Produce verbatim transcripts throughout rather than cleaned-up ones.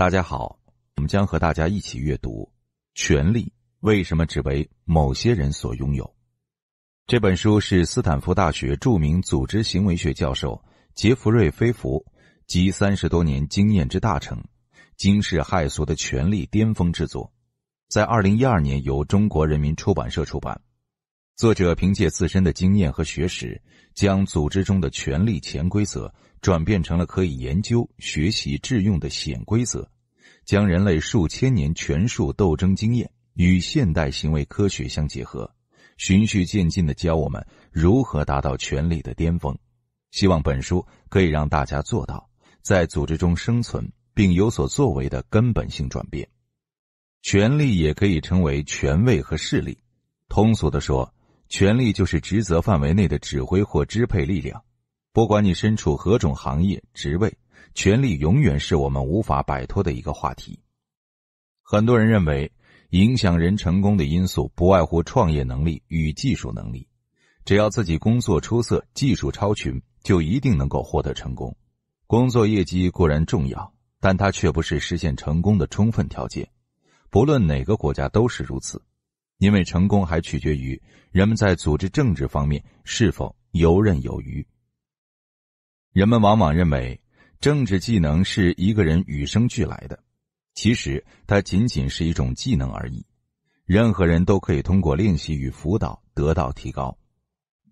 大家好，我们将和大家一起阅读《权力为什么只为某些人所拥有》。这本书是斯坦福大学著名组织行为学教授杰弗瑞·菲弗集三十多年经验之大成，惊世骇俗的权力巅峰之作，在二零一二年由中国人民出版社出版。作者凭借自身的经验和学识，将组织中的权力潜规则转变成了可以研究、学习致用的显规则，将人类数千年权术斗争经验与现代行为科学相结合，循序渐进地教我们如何达到权力的巅峰。希望本书可以让大家做到在组织中生存并有所作为的根本性转变。权力也可以称为权位和势力。通俗地说，权力就是职责范围内的指挥或支配力量。不管你身处何种行业、职位，权力永远是我们无法摆脱的一个话题。很多人认为影响人成功的因素不外乎创业能力与技术能力，只要自己工作出色、技术超群，就一定能够获得成功。工作业绩固然重要，但它却不是实现成功的充分条件，不论哪个国家都是如此。因为成功还取决于人们在组织政治方面是否游刃有余。人们往往认为政治技能是一个人与生俱来的，其实它仅仅是一种技能而已，任何人都可以通过练习与辅导得到提高。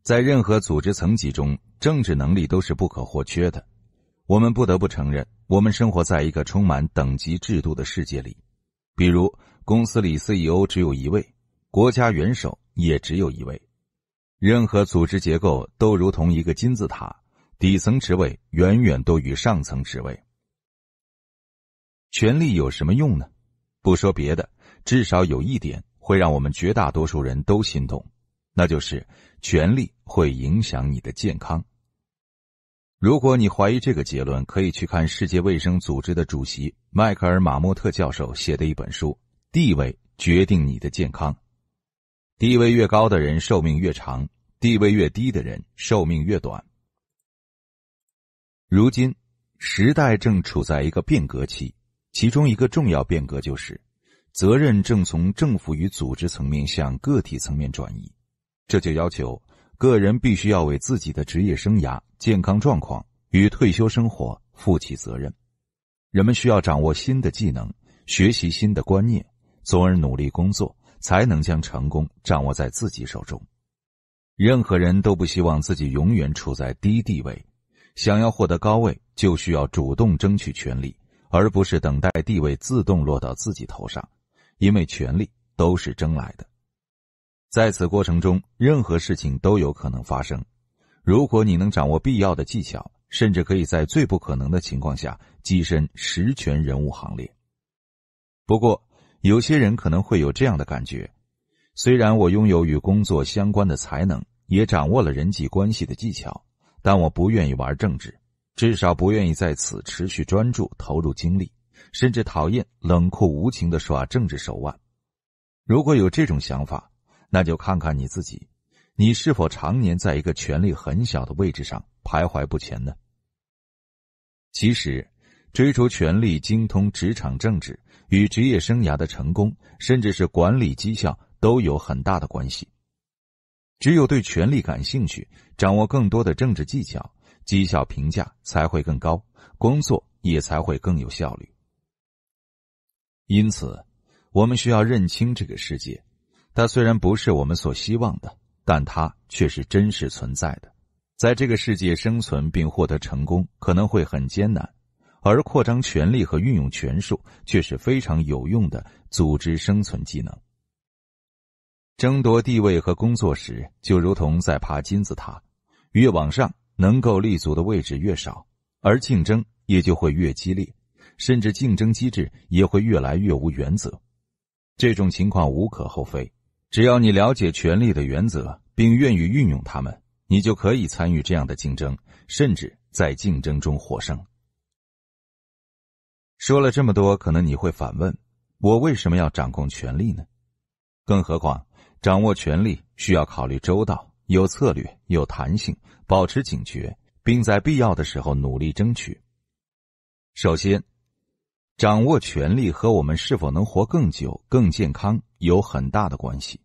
在任何组织层级中，政治能力都是不可或缺的。我们不得不承认，我们生活在一个充满等级制度的世界里。比如公司里 C E O 只有一位，国家元首也只有一位。任何组织结构都如同一个金字塔，底层职位远远多于上层职位。权力有什么用呢？不说别的，至少有一点会让我们绝大多数人都心动，那就是权力会影响你的健康。如果你怀疑这个结论，可以去看世界卫生组织的主席迈克尔·马莫特教授写的一本书《地位决定你的健康》。地位越高的人寿命越长，地位越低的人寿命越短。如今，时代正处在一个变革期，其中一个重要变革就是，责任正从政府与组织层面向个体层面转移。这就要求个人必须要为自己的职业生涯、健康状况与退休生活负起责任。人们需要掌握新的技能，学习新的观念，从而努力工作，才能将成功掌握在自己手中。任何人都不希望自己永远处在低地位，想要获得高位，就需要主动争取权力，而不是等待地位自动落到自己头上，因为权力都是争来的。在此过程中，任何事情都有可能发生。如果你能掌握必要的技巧，甚至可以在最不可能的情况下跻身实权人物行列。不过有些人可能会有这样的感觉，虽然我拥有与工作相关的才能，也掌握了人际关系的技巧，但我不愿意玩政治，至少不愿意在此持续专注投入精力，甚至讨厌冷酷无情地耍政治手腕。如果有这种想法，那就看看你自己，你是否常年在一个权力很小的位置上徘徊不前呢？其实追逐权力、精通职场政治与职业生涯的成功，甚至是管理绩效都有很大的关系。只有对权力感兴趣，掌握更多的政治技巧，绩效评价才会更高，工作也才会更有效率。因此，我们需要认清这个世界，它虽然不是我们所希望的，但它却是真实存在的。在这个世界生存并获得成功可能会很艰难，而扩张权力和运用权术却是非常有用的组织生存技能。争夺地位和工作时，就如同在爬金字塔，越往上能够立足的位置越少，而竞争也就会越激烈，甚至竞争机制也会越来越无原则。这种情况无可厚非，只要你了解权力的原则并愿意运用它们，你就可以参与这样的竞争，甚至在竞争中获胜。说了这么多，可能你会反问，我为什么要掌控权力呢？更何况掌握权力需要考虑周到，有策略，有弹性，保持警觉，并在必要的时候努力争取。首先，掌握权力和我们是否能活更久、更健康有很大的关系，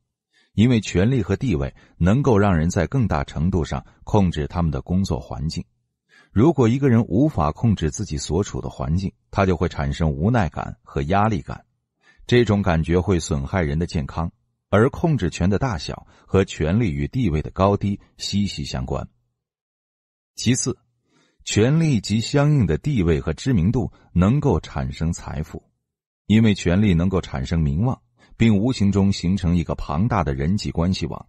因为权力和地位能够让人在更大程度上控制他们的工作环境。如果一个人无法控制自己所处的环境，他就会产生无奈感和压力感，这种感觉会损害人的健康。而控制权的大小和权力与地位的高低息息相关。其次，权力及相应的地位和知名度能够产生财富，因为权力能够产生名望，并无形中形成一个庞大的人际关系网，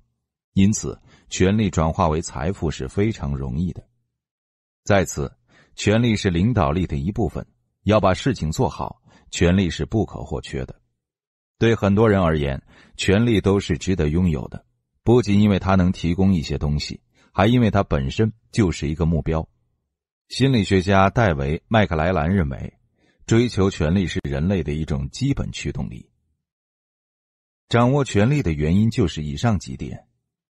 因此权力转化为财富是非常容易的。在此，权力是领导力的一部分，要把事情做好，权力是不可或缺的。对很多人而言，权力都是值得拥有的，不仅因为它能提供一些东西，还因为它本身就是一个目标。心理学家戴维·麦克莱兰认为，追求权力是人类的一种基本驱动力。掌握权力的原因就是以上几点，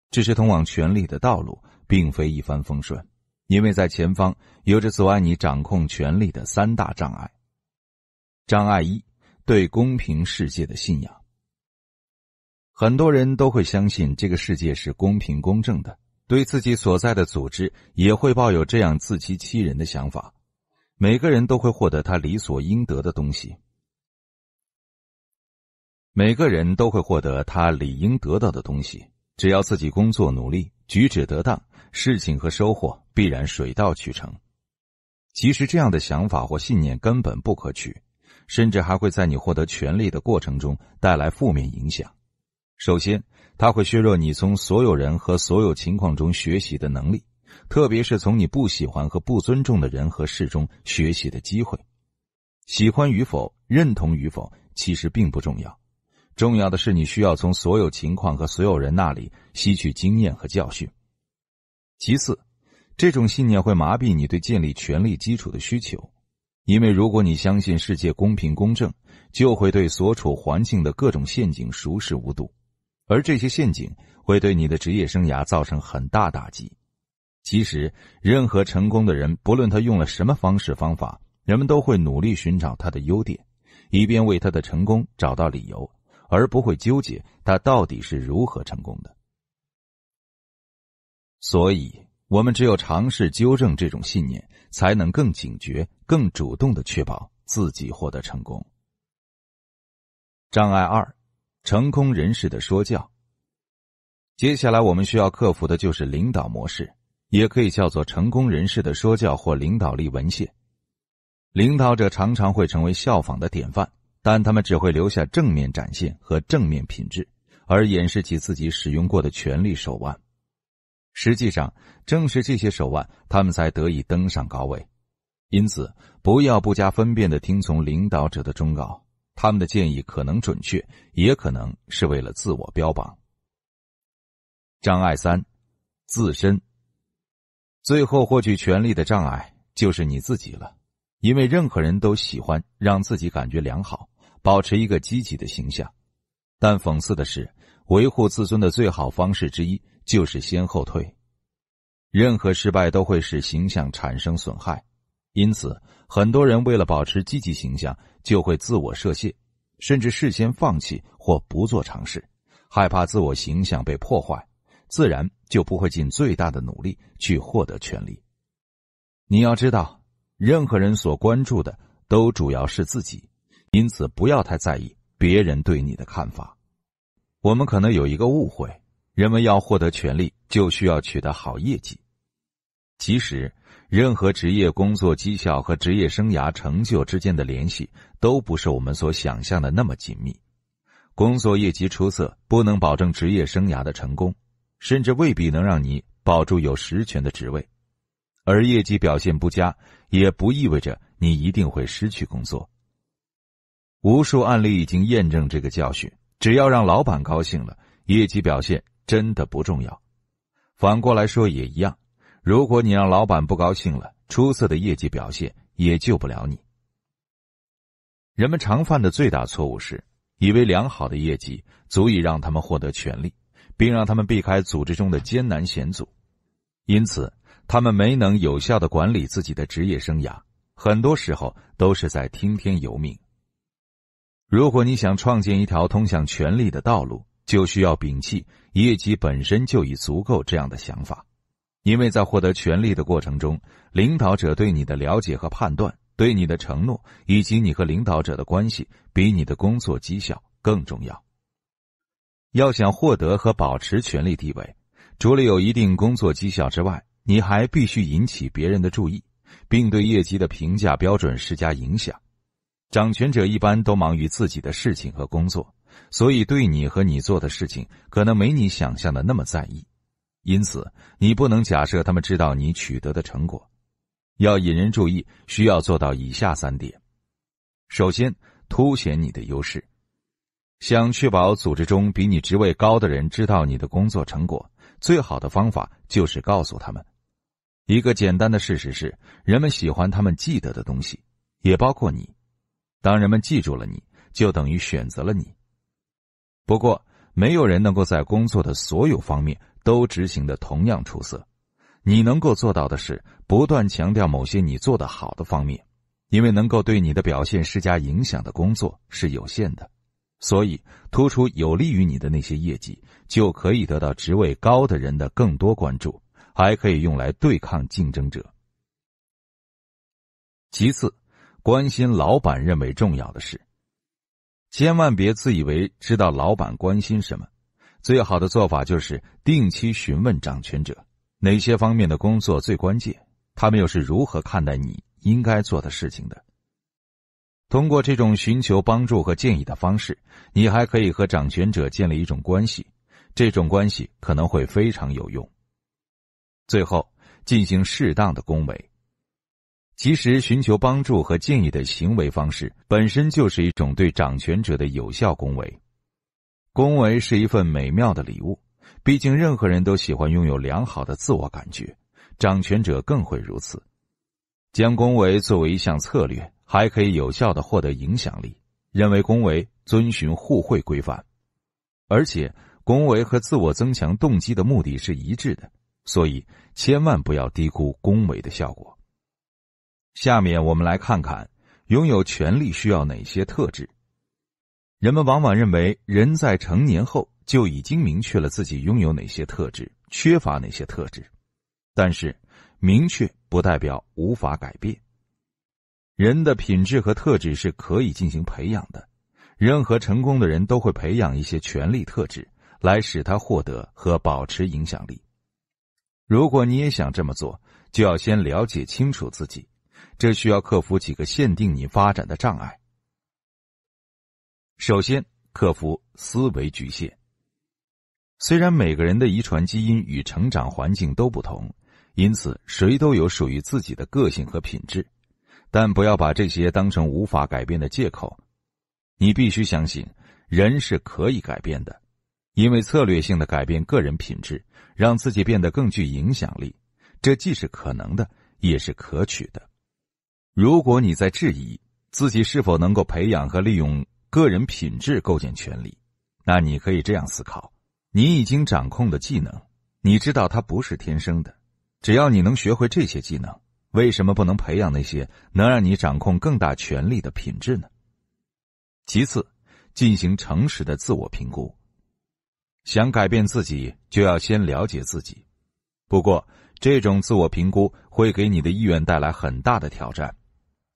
只是通往权力的道路并非一帆风顺，因为在前方有着阻碍你掌控权力的三大障碍。障碍一，对公平世界的信仰。很多人都会相信这个世界是公平公正的，对自己所在的组织也会抱有这样自欺欺人的想法，每个人都会获得他理所应得的东西，每个人都会获得他理应得到的东西，只要自己工作努力，举止得当，事情和收获必然水到渠成。其实这样的想法或信念根本不可取，甚至还会在你获得权力的过程中带来负面影响。首先，它会削弱你从所有人和所有情况中学习的能力，特别是从你不喜欢和不尊重的人和事中学习的机会。喜欢与否、认同与否其实并不重要，重要的是你需要从所有情况和所有人那里吸取经验和教训。其次，这种信念会麻痹你对建立权力基础的需求，因为如果你相信世界公平公正，就会对所处环境的各种陷阱熟视无睹，而这些陷阱会对你的职业生涯造成很大打击。其实，任何成功的人，不论他用了什么方式方法，人们都会努力寻找他的优点，以便为他的成功找到理由，而不会纠结他到底是如何成功的。所以，我们只有尝试纠正这种信念，才能更警觉、更主动地确保自己获得成功。障碍二，成功人士的说教。接下来我们需要克服的就是领导模式，也可以叫做成功人士的说教或领导力文献。领导者常常会成为效仿的典范，但他们只会留下正面展现和正面品质，而掩饰其自己使用过的权力手腕。实际上，正是这些手腕，他们才得以登上高位。因此，不要不加分辨地听从领导者的忠告，他们的建议可能准确，也可能是为了自我标榜。障碍三，自身。最后获取权力的障碍就是你自己了，因为任何人都喜欢让自己感觉良好，保持一个积极的形象。但讽刺的是，维护自尊的最好方式之一就是先后退。任何失败都会使形象产生损害，因此很多人为了保持积极形象，就会自我设限，甚至事先放弃或不做尝试，害怕自我形象被破坏，自然就不会尽最大的努力去获得权力。你要知道，任何人所关注的都主要是自己，因此不要太在意别人对你的看法。我们可能有一个误会，人们要获得权力就需要取得好业绩。其实，任何职业工作绩效和职业生涯成就之间的联系都不是我们所想象的那么紧密。工作业绩出色不能保证职业生涯的成功，甚至未必能让你保住有实权的职位。而业绩表现不佳也不意味着你一定会失去工作。无数案例已经验证这个教训，只要让老板高兴了，业绩表现真的不重要。反过来说也一样，如果你让老板不高兴了，出色的业绩表现也救不了你。人们常犯的最大错误是，以为良好的业绩足以让他们获得权力，并让他们避开组织中的艰难险阻。因此，他们没能有效地管理自己的职业生涯，很多时候都是在听天由命，如果你想创建一条通向权力的道路，就需要摒弃业绩本身就已足够这样的想法，因为在获得权力的过程中，领导者对你的了解和判断，对你的承诺，以及你和领导者的关系，比你的工作绩效更重要。要想获得和保持权力地位，除了有一定工作绩效之外，你还必须引起别人的注意，并对业绩的评价标准施加影响。掌权者一般都忙于自己的事情和工作，所以对你和你做的事情可能没你想象的那么在意，因此你不能假设他们知道你取得的成果。要引人注意，需要做到以下三点。首先，凸显你的优势。想确保组织中比你职位高的人知道你的工作成果，最好的方法就是告诉他们。一个简单的事实是，人们喜欢他们记得的东西，也包括你。当人们记住了你，就等于选择了你。不过，没有人能够在工作的所有方面都执行的同样出色。你能够做到的是，不断强调某些你做得好的方面，因为能够对你的表现施加影响的工作是有限的，所以突出有利于你的那些业绩，就可以得到职位高的人的更多关注，还可以用来对抗竞争者。其次，关心老板认为重要的事。千万别自以为知道老板关心什么，最好的做法就是定期询问掌权者哪些方面的工作最关键，他们又是如何看待你应该做的事情的。通过这种寻求帮助和建议的方式，你还可以和掌权者建立一种关系，这种关系可能会非常有用。最后，进行适当的恭维。其实寻求帮助和建议的行为方式本身就是一种对掌权者的有效恭维。恭维是一份美妙的礼物，毕竟任何人都喜欢拥有良好的自我感觉，掌权者更会如此。将恭维作为一项策略，还可以有效地获得影响力。认为恭维遵循互惠规范，而且恭维和自我增强动机的目的是一致的，所以千万不要低估恭维的效果。下面我们来看看拥有权力需要哪些特质。人们往往认为人在成年后就已经明确了自己拥有哪些特质，缺乏哪些特质。但是，明确不代表无法改变。人的品质和特质是可以进行培养的，任何成功的人都会培养一些权力特质，来使他获得和保持影响力。如果你也想这么做，就要先了解清楚自己，这需要克服几个限定你发展的障碍。首先，克服思维局限。虽然每个人的遗传基因与成长环境都不同，因此谁都有属于自己的个性和品质，但不要把这些当成无法改变的借口。你必须相信，人是可以改变的，因为策略性的改变个人品质，让自己变得更具影响力，这既是可能的，也是可取的。如果你在质疑自己是否能够培养和利用个人品质构建权力，那你可以这样思考：你已经掌控的技能，你知道它不是天生的，只要你能学会这些技能，为什么不能培养那些能让你掌控更大权力的品质呢？其次，进行诚实的自我评估。想改变自己，就要先了解自己。不过，这种自我评估会给你的意愿带来很大的挑战，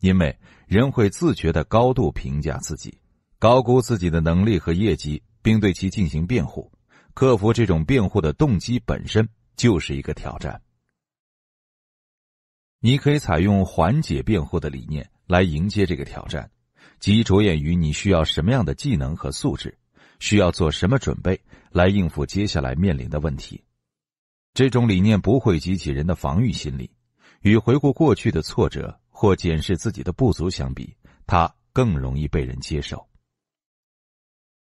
因为人会自觉地高度评价自己，高估自己的能力和业绩，并对其进行辩护。克服这种辩护的动机本身就是一个挑战。你可以采用缓解辩护的理念来迎接这个挑战，即着眼于你需要什么样的技能和素质，需要做什么准备来应付接下来面临的问题。这种理念不会激起人的防御心理，与回顾过去的挫折或检视自己的不足相比，它更容易被人接受。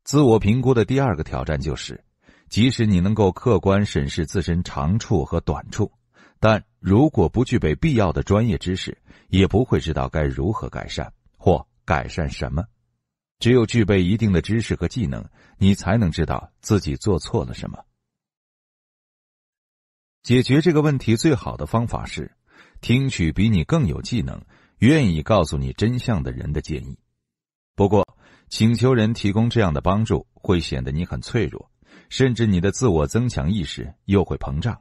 自我评估的第二个挑战就是，即使你能够客观审视自身长处和短处，但如果不具备必要的专业知识，也不会知道该如何改善或改善什么。只有具备一定的知识和技能，你才能知道自己做错了什么。解决这个问题最好的方法是，听取比你更有技能、愿意告诉你真相的人的建议。不过，请求人提供这样的帮助，会显得你很脆弱，甚至你的自我增强意识又会膨胀。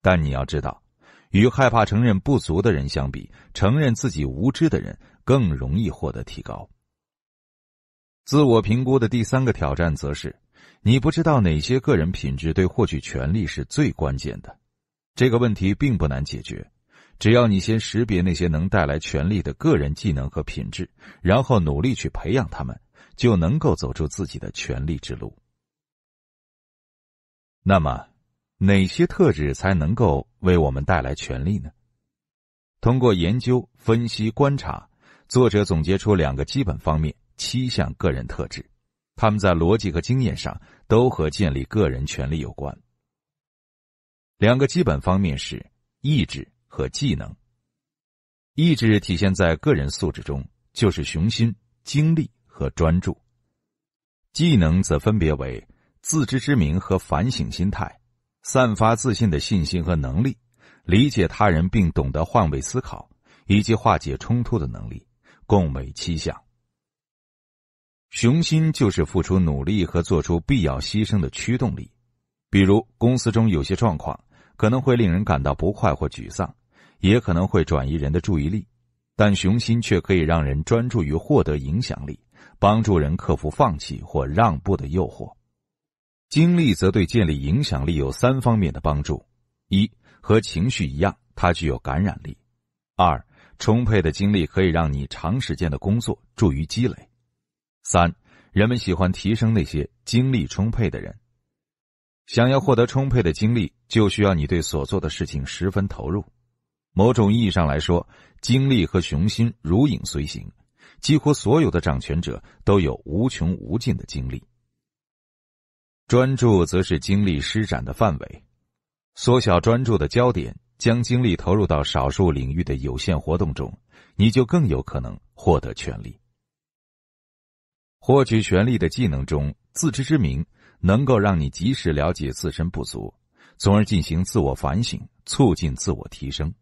但你要知道，与害怕承认不足的人相比，承认自己无知的人更容易获得提高。自我评估的第三个挑战则是，你不知道哪些个人品质对获取权利是最关键的。这个问题并不难解决，只要你先识别那些能带来权利的个人技能和品质，然后努力去培养他们，就能够走出自己的权利之路。那么，哪些特质才能够为我们带来权利呢？通过研究、分析、观察，作者总结出两个基本方面，七项个人特质，他们在逻辑和经验上都和建立个人权利有关。两个基本方面是意志和技能。意志体现在个人素质中，就是雄心、精力和专注。技能则分别为自知之明和反省心态，散发自信的信心和能力，理解他人并懂得换位思考，以及化解冲突的能力，共为七项。雄心就是付出努力和做出必要牺牲的驱动力。比如公司中有些状况可能会令人感到不快或沮丧，也可能会转移人的注意力，但雄心却可以让人专注于获得影响力，帮助人克服放弃或让步的诱惑。精力则对建立影响力有三方面的帮助：一，和情绪一样，它具有感染力；二，充沛的精力可以让你长时间的工作助于积累；三，人们喜欢提升那些精力充沛的人。想要获得充沛的精力，就需要你对所做的事情十分投入。某种意义上来说，精力和雄心如影随形，几乎所有的掌权者都有无穷无尽的精力。专注则是精力施展的范围，缩小专注的焦点，将精力投入到少数领域的有限活动中，你就更有可能获得权利。获取权利的技能中，自知之明能够让你及时了解自身不足，从而进行自我反省，促进自我提升。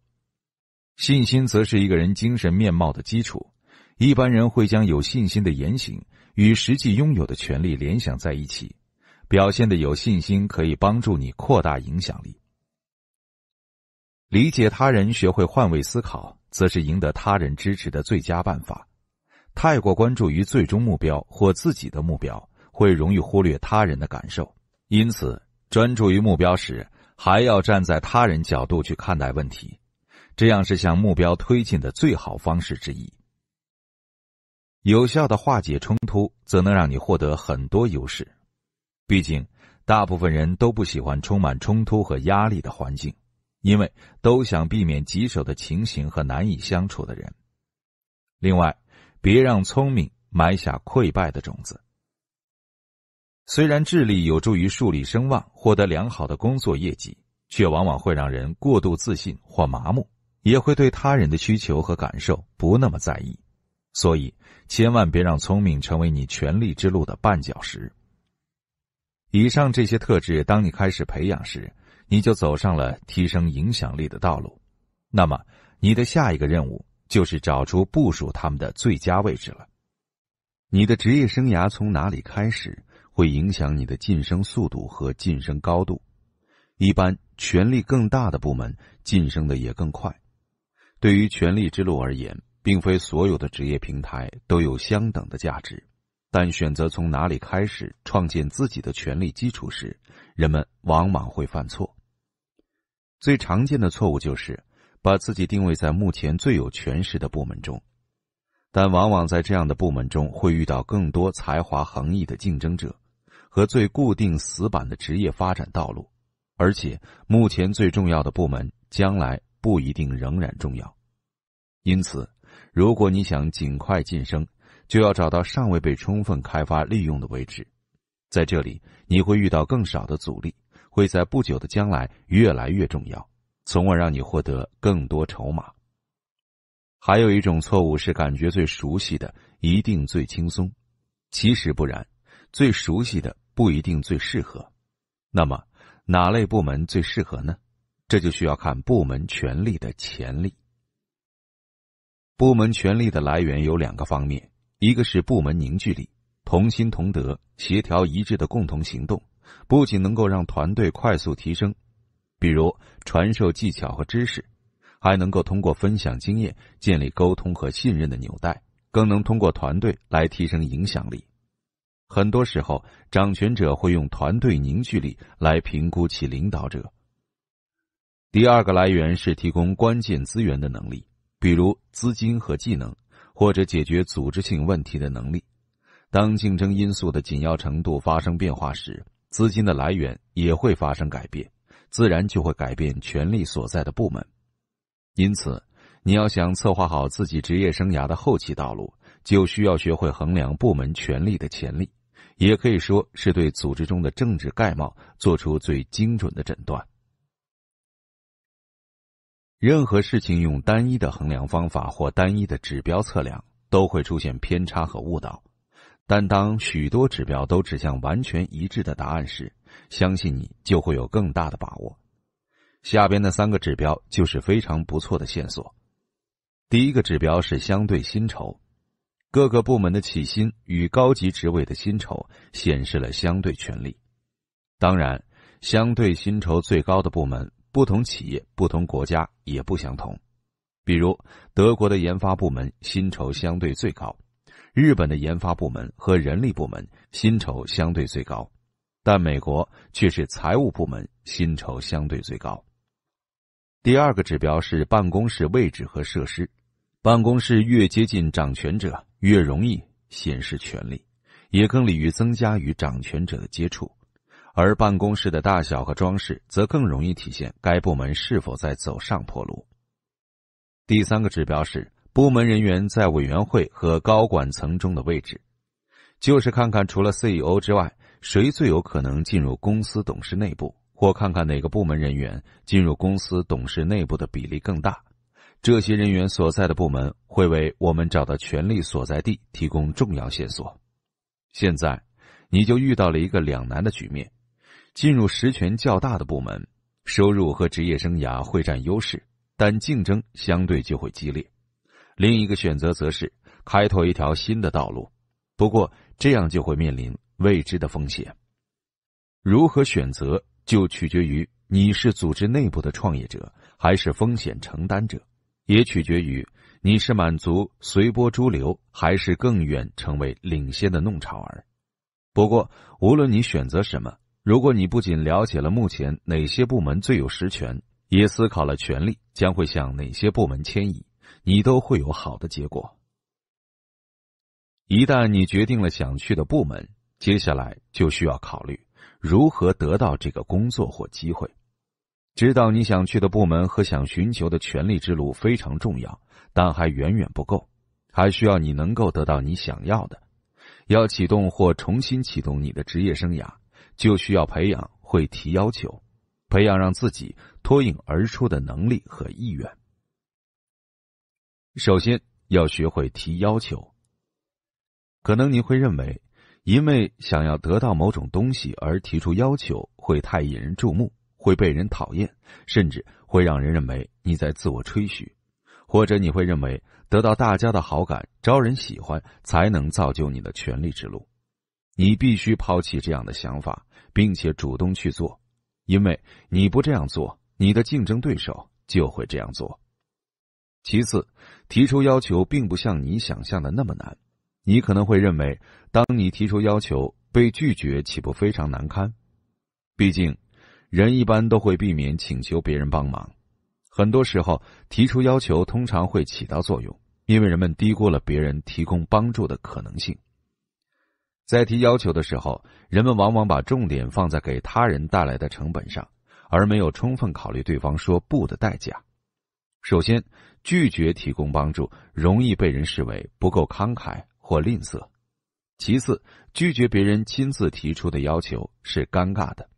信心则是一个人精神面貌的基础，一般人会将有信心的言行与实际拥有的权利联想在一起，表现的有信心可以帮助你扩大影响力。理解他人，学会换位思考，则是赢得他人支持的最佳办法。太过关注于最终目标或自己的目标，会容易忽略他人的感受，因此专注于目标时，还要站在他人角度去看待问题，这样是向目标推进的最好方式之一。有效的化解冲突，则能让你获得很多优势。毕竟，大部分人都不喜欢充满冲突和压力的环境，因为都想避免棘手的情形和难以相处的人。另外，别让聪明埋下溃败的种子。虽然智力有助于树立声望，获得良好的工作业绩，却往往会让人过度自信或麻木，也会对他人的需求和感受不那么在意。所以，千万别让聪明成为你权力之路的绊脚石。以上这些特质，当你开始培养时，你就走上了提升影响力的道路。那么，你的下一个任务就是找出部署他们的最佳位置了。你的职业生涯从哪里开始，会影响你的晋升速度和晋升高度。一般，权力更大的部门晋升的也更快。对于权力之路而言，并非所有的职业平台都有相等的价值，但选择从哪里开始创建自己的权力基础时，人们往往会犯错。最常见的错误就是把自己定位在目前最有权势的部门中，但往往在这样的部门中会遇到更多才华横溢的竞争者和最固定死板的职业发展道路，而且目前最重要的部门将来不一定仍然重要。因此，如果你想尽快晋升，就要找到尚未被充分开发利用的位置。在这里，你会遇到更少的阻力，会在不久的将来越来越重要，从而让你获得更多筹码。还有一种错误是感觉最熟悉的一定最轻松，其实不然，最熟悉的不一定最适合。那么，哪类部门最适合呢？这就需要看部门权力的潜力。部门权力的来源有两个方面，一个是部门凝聚力，同心同德、协调一致的共同行动，不仅能够让团队快速提升，比如传授技巧和知识，还能够通过分享经验建立沟通和信任的纽带，更能通过团队来提升影响力。很多时候，掌权者会用团队凝聚力来评估其领导者。第二个来源是提供关键资源的能力，比如资金和技能，或者解决组织性问题的能力。当竞争因素的紧要程度发生变化时，资金的来源也会发生改变，自然就会改变权力所在的部门。因此，你要想策划好自己职业生涯的后期道路，就需要学会衡量部门权力的潜力，也可以说是对组织中的政治概貌做出最精准的诊断。任何事情用单一的衡量方法或单一的指标测量，都会出现偏差和误导。但当许多指标都指向完全一致的答案时，相信你就会有更大的把握。下边的三个指标就是非常不错的线索。第一个指标是相对薪酬，各个部门的起薪与高级职位的薪酬显示了相对权力。当然，相对薪酬最高的部门，不同企业、不同国家也不相同。比如，德国的研发部门薪酬相对最高，日本的研发部门和人力部门薪酬相对最高，但美国却是财务部门薪酬相对最高。第二个指标是办公室位置和设施，办公室越接近掌权者，越容易显示权力，也更利于增加与掌权者的接触，而办公室的大小和装饰则更容易体现该部门是否在走上坡路。第三个指标是部门人员在委员会和高管层中的位置，就是看看除了 C E O 之外，谁最有可能进入公司董事内部，或看看哪个部门人员进入公司董事内部的比例更大。这些人员所在的部门会为我们找到权力所在地提供重要线索。现在，你就遇到了一个两难的局面：进入实权较大的部门，收入和职业生涯会占优势，但竞争相对就会激烈；另一个选择则是开拓一条新的道路，不过这样就会面临未知的风险。如何选择就取决于你是组织内部的创业者还是风险承担者，也取决于你是满足随波逐流还是更远成为领先的弄潮儿。不过无论你选择什么，如果你不仅了解了目前哪些部门最有实权，也思考了权力将会向哪些部门迁移，你都会有好的结果。一旦你决定了想去的部门，接下来就需要考虑如何得到这个工作或机会。知道你想去的部门和想寻求的权力之路非常重要，但还远远不够，还需要你能够得到你想要的。要启动或重新启动你的职业生涯，就需要培养会提要求，培养让自己脱颖而出的能力和意愿。首先要学会提要求。可能你会认为，因为想要得到某种东西而提出要求会太引人注目，会被人讨厌，甚至会让人认为你在自我吹嘘，或者你会认为得到大家的好感、招人喜欢才能造就你的权力之路。你必须抛弃这样的想法，并且主动去做，因为你不这样做，你的竞争对手就会这样做。其次，提出要求并不像你想象的那么难。你可能会认为，当你提出要求，被拒绝岂不非常难堪？毕竟，人一般都会避免请求别人帮忙。很多时候，提出要求通常会起到作用，因为人们低估了别人提供帮助的可能性。在提要求的时候，人们往往把重点放在给他人带来的成本上，而没有充分考虑对方说不的代价。首先，拒绝提供帮助容易被人视为不够慷慨或吝啬。其次，拒绝别人亲自提出的要求是尴尬的。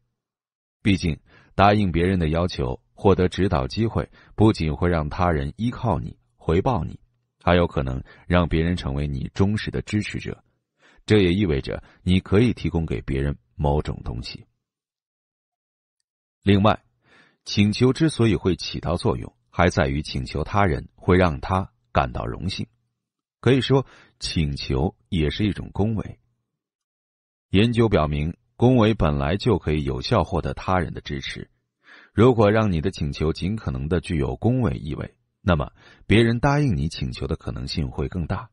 毕竟，答应别人的要求，获得指导机会，不仅会让他人依靠你、回报你，还有可能让别人成为你忠实的支持者。这也意味着你可以提供给别人某种东西。另外，请求之所以会起到作用，还在于请求他人会让他感到荣幸。可以说，请求也是一种恭维。研究表明，恭维本来就可以有效获得他人的支持。如果让你的请求尽可能的具有恭维意味，那么别人答应你请求的可能性会更大。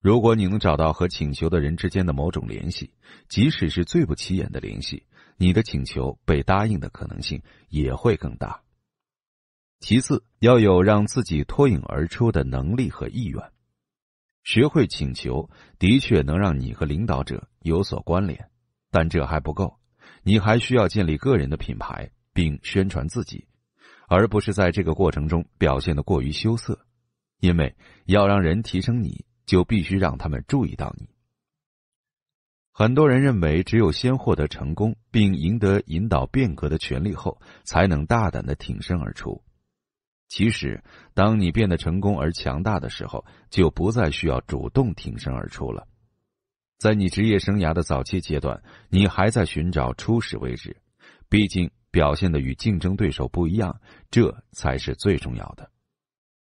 如果你能找到和请求的人之间的某种联系，即使是最不起眼的联系，你的请求被答应的可能性也会更大。其次，要有让自己脱颖而出的能力和意愿。学会请求的确能让你和领导者有所关联，但这还不够，你还需要建立个人的品牌并宣传自己，而不是在这个过程中表现得过于羞涩，因为要让人提升你，就必须让他们注意到你。很多人认为，只有先获得成功并赢得引导变革的权利后，才能大胆地挺身而出。其实，当你变得成功而强大的时候，就不再需要主动挺身而出了。在你职业生涯的早期阶段，你还在寻找初始位置，毕竟表现得与竞争对手不一样，这才是最重要的。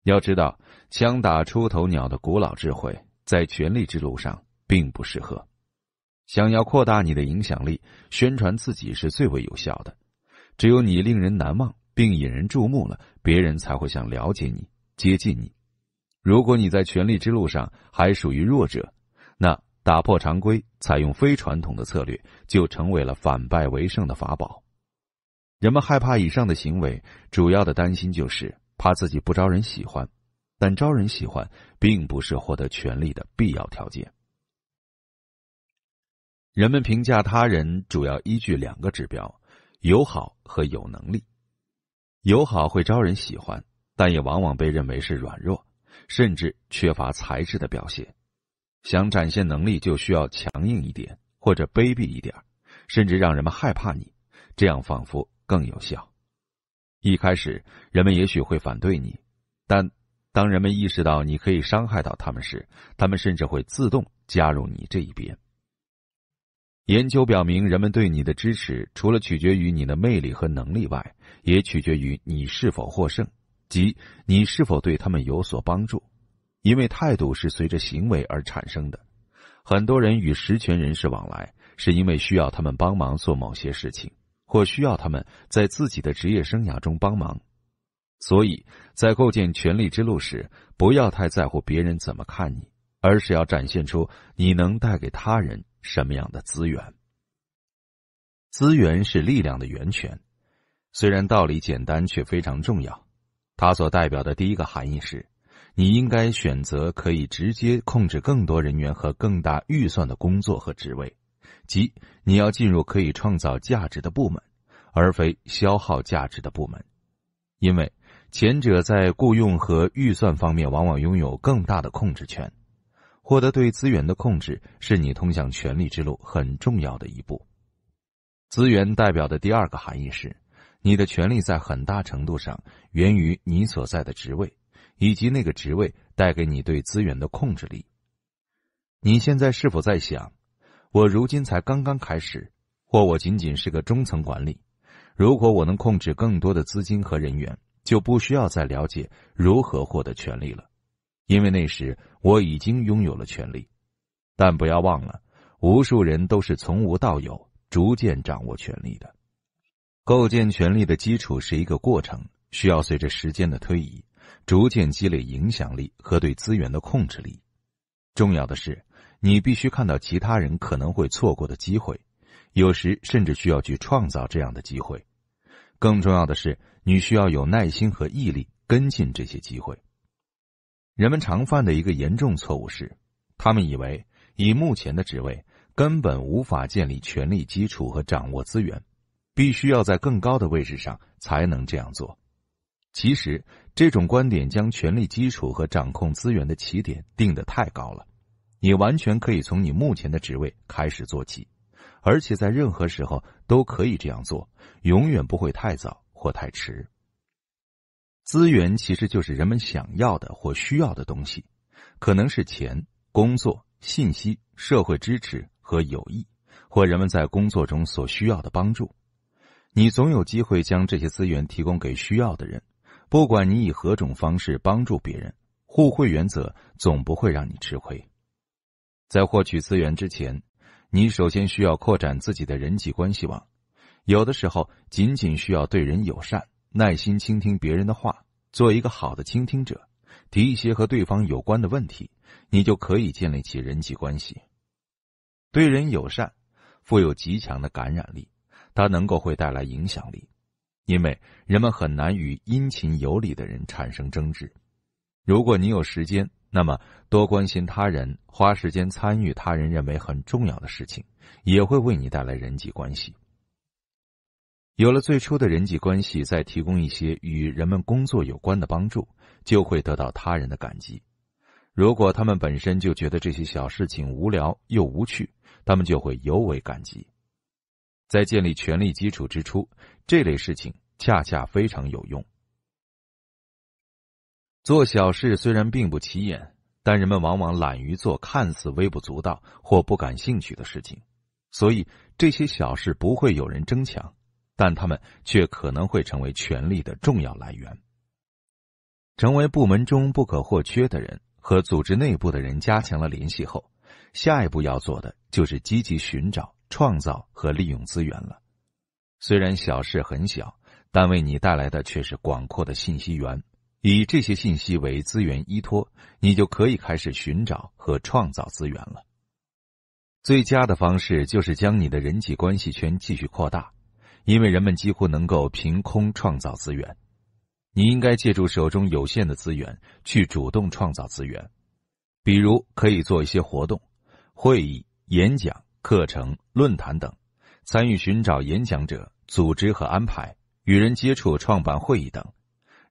要知道，枪打出头鸟的古老智慧在权力之路上并不适合。想要扩大你的影响力，宣传自己是最为有效的。只有你令人难忘并引人注目了，别人才会想了解你，接近你。如果你在权力之路上还属于弱者，那打破常规，采用非传统的策略，就成为了反败为胜的法宝。人们害怕以上的行为，主要的担心就是怕自己不招人喜欢，但招人喜欢并不是获得权力的必要条件。人们评价他人主要依据两个指标：友好和有能力。友好会招人喜欢，但也往往被认为是软弱，甚至缺乏才智的表现。想展现能力，就需要强硬一点，或者卑鄙一点，甚至让人们害怕你，这样仿佛更有效。一开始，人们也许会反对你，但当人们意识到你可以伤害到他们时，他们甚至会自动加入你这一边。研究表明，人们对你的支持除了取决于你的魅力和能力外，也取决于你是否获胜，即你是否对他们有所帮助。因为态度是随着行为而产生的，很多人与实权人士往来，是因为需要他们帮忙做某些事情，或需要他们在自己的职业生涯中帮忙。所以在构建权力之路时，不要太在乎别人怎么看你，而是要展现出你能带给他人什么样的资源。资源是力量的源泉，虽然道理简单，却非常重要。它所代表的第一个含义是，你应该选择可以直接控制更多人员和更大预算的工作和职位，即你要进入可以创造价值的部门，而非消耗价值的部门。因为前者在雇用和预算方面往往拥有更大的控制权。获得对资源的控制是你通向权力之路很重要的一步。资源代表的第二个含义是，你的权力在很大程度上源于你所在的职位，以及那个职位带给你对资源的控制力。你现在是否在想，我如今才刚刚开始，或我仅仅是个中层管理，如果我能控制更多的资金和人员，就不需要再了解如何获得权力了，因为那时我已经拥有了权力。但不要忘了，无数人都是从无到有，逐渐掌握权力的。构建权力的基础是一个过程，需要随着时间的推移，逐渐积累影响力和对资源的控制力。重要的是，你必须看到其他人可能会错过的机会，有时甚至需要去创造这样的机会。更重要的是，你需要有耐心和毅力跟进这些机会。人们常犯的一个严重错误是，他们以为以目前的职位根本无法建立权力基础和掌握资源，必须要在更高的位置上才能这样做。其实，这种观点将权力基础和掌控资源的起点定得太高了。你完全可以从你目前的职位开始做起，而且在任何时候都可以这样做，永远不会太早或太迟。资源其实就是人们想要的或需要的东西，可能是钱、工作、信息、社会支持和友谊，或人们在工作中所需要的帮助。你总有机会将这些资源提供给需要的人，不管你以何种方式帮助别人，互惠原则总不会让你吃亏。在获取资源之前，你首先需要扩展自己的人际关系网。有的时候，仅仅需要对人友善，耐心倾听别人的话，做一个好的倾听者，提一些和对方有关的问题，你就可以建立起人际关系。对人友善，富有极强的感染力，它能够会带来影响力，因为人们很难与殷勤有礼的人产生争执。如果你有时间，那么多关心他人，花时间参与他人认为很重要的事情，也会为你带来人际关系。有了最初的人际关系，再提供一些与人们工作有关的帮助，就会得到他人的感激。如果他们本身就觉得这些小事情无聊又无趣，他们就会尤为感激。在建立权力基础之初，这类事情恰恰非常有用。做小事虽然并不起眼，但人们往往懒于做看似微不足道或不感兴趣的事情，所以这些小事不会有人争抢，但他们却可能会成为权力的重要来源。成为部门中不可或缺的人，和组织内部的人加强了联系后，下一步要做的就是积极寻找、创造和利用资源了。虽然小事很小，但为你带来的却是广阔的信息源。以这些信息为资源依托，你就可以开始寻找和创造资源了。最佳的方式就是将你的人际关系圈继续扩大，因为人们几乎能够凭空创造资源。你应该借助手中有限的资源去主动创造资源，比如可以做一些活动、会议、演讲、课程、论坛等，参与寻找演讲者、组织和安排，与人接触、创办会议等。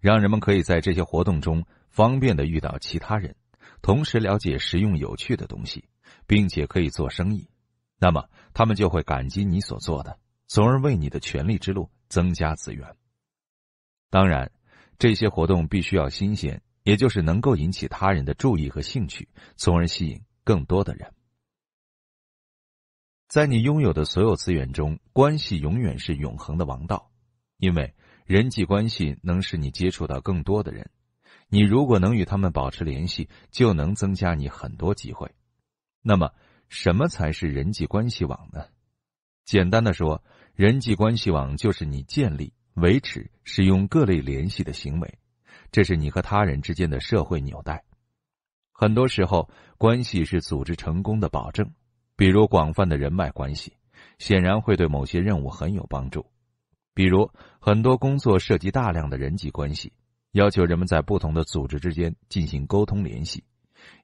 让人们可以在这些活动中方便地遇到其他人，同时了解实用有趣的东西，并且可以做生意，那么他们就会感激你所做的，从而为你的权力之路增加资源。当然，这些活动必须要新鲜，也就是能够引起他人的注意和兴趣，从而吸引更多的人。在你拥有的所有资源中，关系永远是永恒的王道，因为人际关系能使你接触到更多的人，你如果能与他们保持联系，就能增加你很多机会。那么，什么才是人际关系网呢？简单的说，人际关系网就是你建立、维持、使用各类联系的行为，这是你和他人之间的社会纽带。很多时候，关系是组织成功的保证，比如广泛的人脉关系，显然会对某些任务很有帮助。比如，很多工作涉及大量的人际关系，要求人们在不同的组织之间进行沟通联系。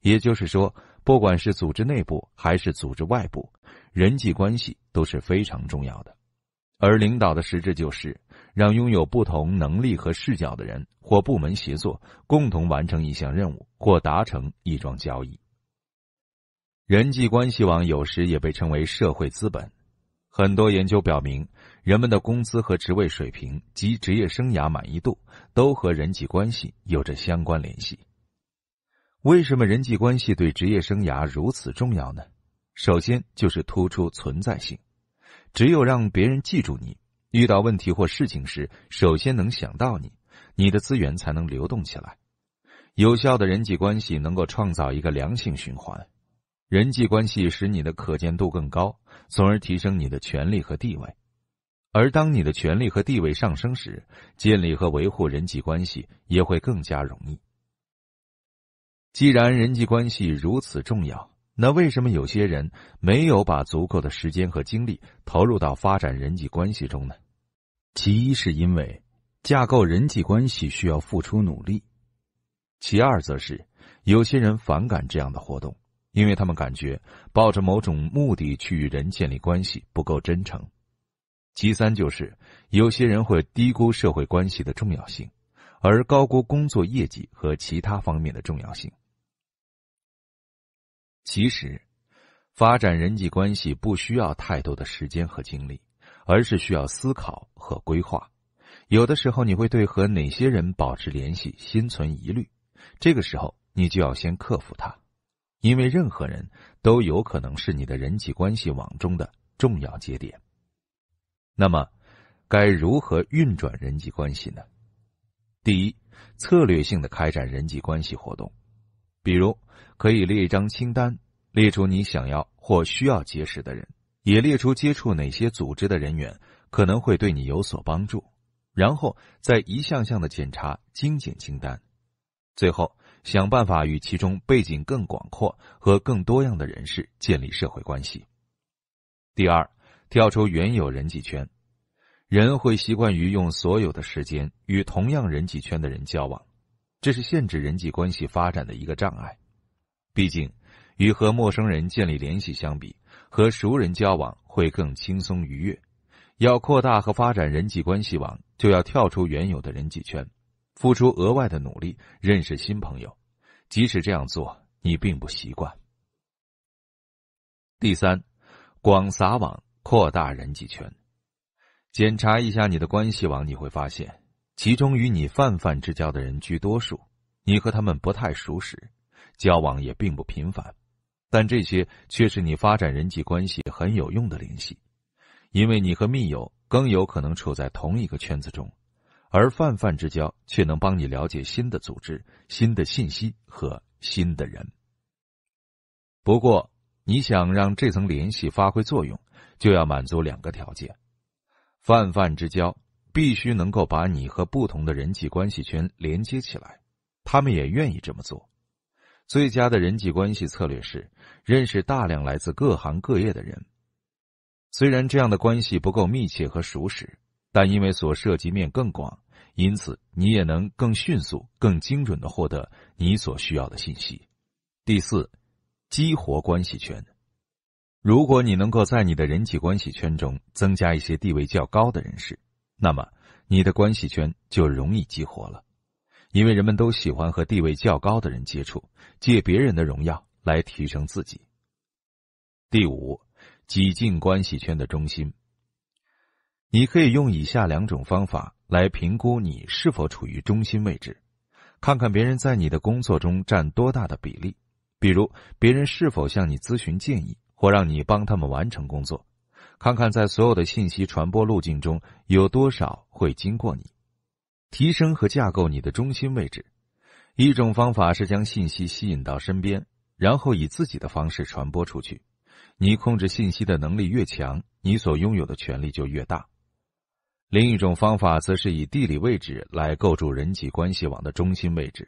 也就是说，不管是组织内部还是组织外部，人际关系都是非常重要的。而领导的实质就是让拥有不同能力和视角的人或部门协作，共同完成一项任务或达成一桩交易。人际关系网有时也被称为社会资本。很多研究表明，人们的工资和职位水平及职业生涯满意度都和人际关系有着相关联系。为什么人际关系对职业生涯如此重要呢？首先就是突出存在性。只有让别人记住你，遇到问题或事情时首先能想到你，你的资源才能流动起来。有效的人际关系能够创造一个良性循环。人际关系使你的可见度更高，从而提升你的权力和地位。而当你的权力和地位上升时，建立和维护人际关系也会更加容易。既然人际关系如此重要，那为什么有些人没有把足够的时间和精力投入到发展人际关系中呢？其一是因为架构人际关系需要付出努力，其二则是有些人反感这样的活动。因为他们感觉抱着某种目的去与人建立关系不够真诚。其三就是有些人会低估社会关系的重要性，而高估工作业绩和其他方面的重要性。其实，发展人际关系不需要太多的时间和精力，而是需要思考和规划。有的时候你会对和哪些人保持联系心存疑虑，这个时候你就要先克服它。因为任何人都有可能是你的人际关系网中的重要节点。那么，该如何运转人际关系呢？第一，策略性的开展人际关系活动，比如可以列一张清单，列出你想要或需要结识的人，也列出接触哪些组织的人员可能会对你有所帮助，然后再一项项的检查精简清单，最后想办法与其中背景更广阔和更多样的人士建立社会关系。第二，跳出原有人际圈。人会习惯于用所有的时间与同样人际圈的人交往，这是限制人际关系发展的一个障碍。毕竟，与和陌生人建立联系相比，和熟人交往会更轻松愉悦。要扩大和发展人际关系网，就要跳出原有的人际圈，付出额外的努力，认识新朋友。即使这样做，你并不习惯。第三，广撒网，扩大人际圈。检查一下你的关系网，你会发现，其中与你泛泛之交的人居多数，你和他们不太熟识，交往也并不频繁，但这些却是你发展人际关系很有用的联系，因为你和密友更有可能处在同一个圈子中，而泛泛之交却能帮你了解新的组织、新的信息和新的人。不过，你想让这层联系发挥作用，就要满足两个条件。泛泛之交必须能够把你和不同的人际关系圈连接起来，他们也愿意这么做。最佳的人际关系策略是认识大量来自各行各业的人。虽然这样的关系不够密切和熟识，但因为所涉及面更广，因此你也能更迅速、更精准地获得你所需要的信息。第四，激活关系圈。如果你能够在你的人际关系圈中增加一些地位较高的人士，那么你的关系圈就容易激活了。因为人们都喜欢和地位较高的人接触，借别人的荣耀来提升自己。第五，挤进关系圈的中心。你可以用以下两种方法来评估你是否处于中心位置，看看别人在你的工作中占多大的比例，比如别人是否向你咨询建议，或让你帮他们完成工作，看看在所有的信息传播路径中有多少会经过你。提升和架构你的中心位置。一种方法是将信息吸引到身边，然后以自己的方式传播出去。你控制信息的能力越强，你所拥有的权力就越大。另一种方法则是以地理位置来构筑人际关系网的中心位置，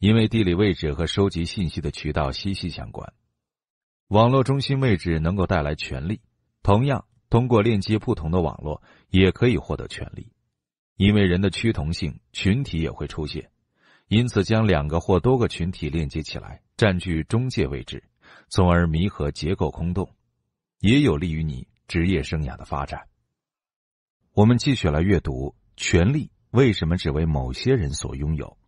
因为地理位置和收集信息的渠道息息相关。网络中心位置能够带来权力，同样通过链接不同的网络也可以获得权力。因为人的趋同性，群体也会出现，因此将两个或多个群体链接起来，占据中介位置，从而弥合结构空洞，也有利于你职业生涯的发展。我们继续来阅读权力为什么只为某些人所拥有。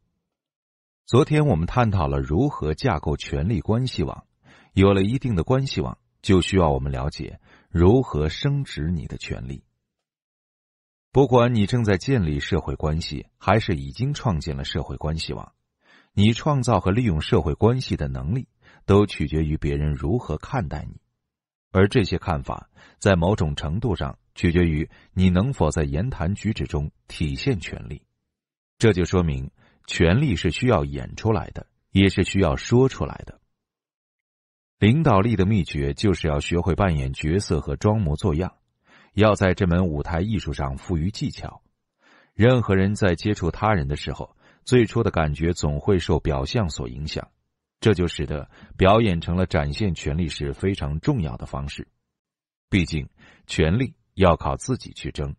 昨天我们探讨了如何架构权力关系网，有了一定的关系网，就需要我们了解如何升值你的权利。不管你正在建立社会关系，还是已经创建了社会关系网，你创造和利用社会关系的能力都取决于别人如何看待你，而这些看法在某种程度上取决于你能否在言谈举止中体现权利。这就说明权利是需要演出来的，也是需要说出来的。领导力的秘诀就是要学会扮演角色和装模作样，要在这门舞台艺术上赋予技巧。任何人在接触他人的时候，最初的感觉总会受表象所影响，这就使得表演成了展现权力时非常重要的方式。毕竟，权力要靠自己去争。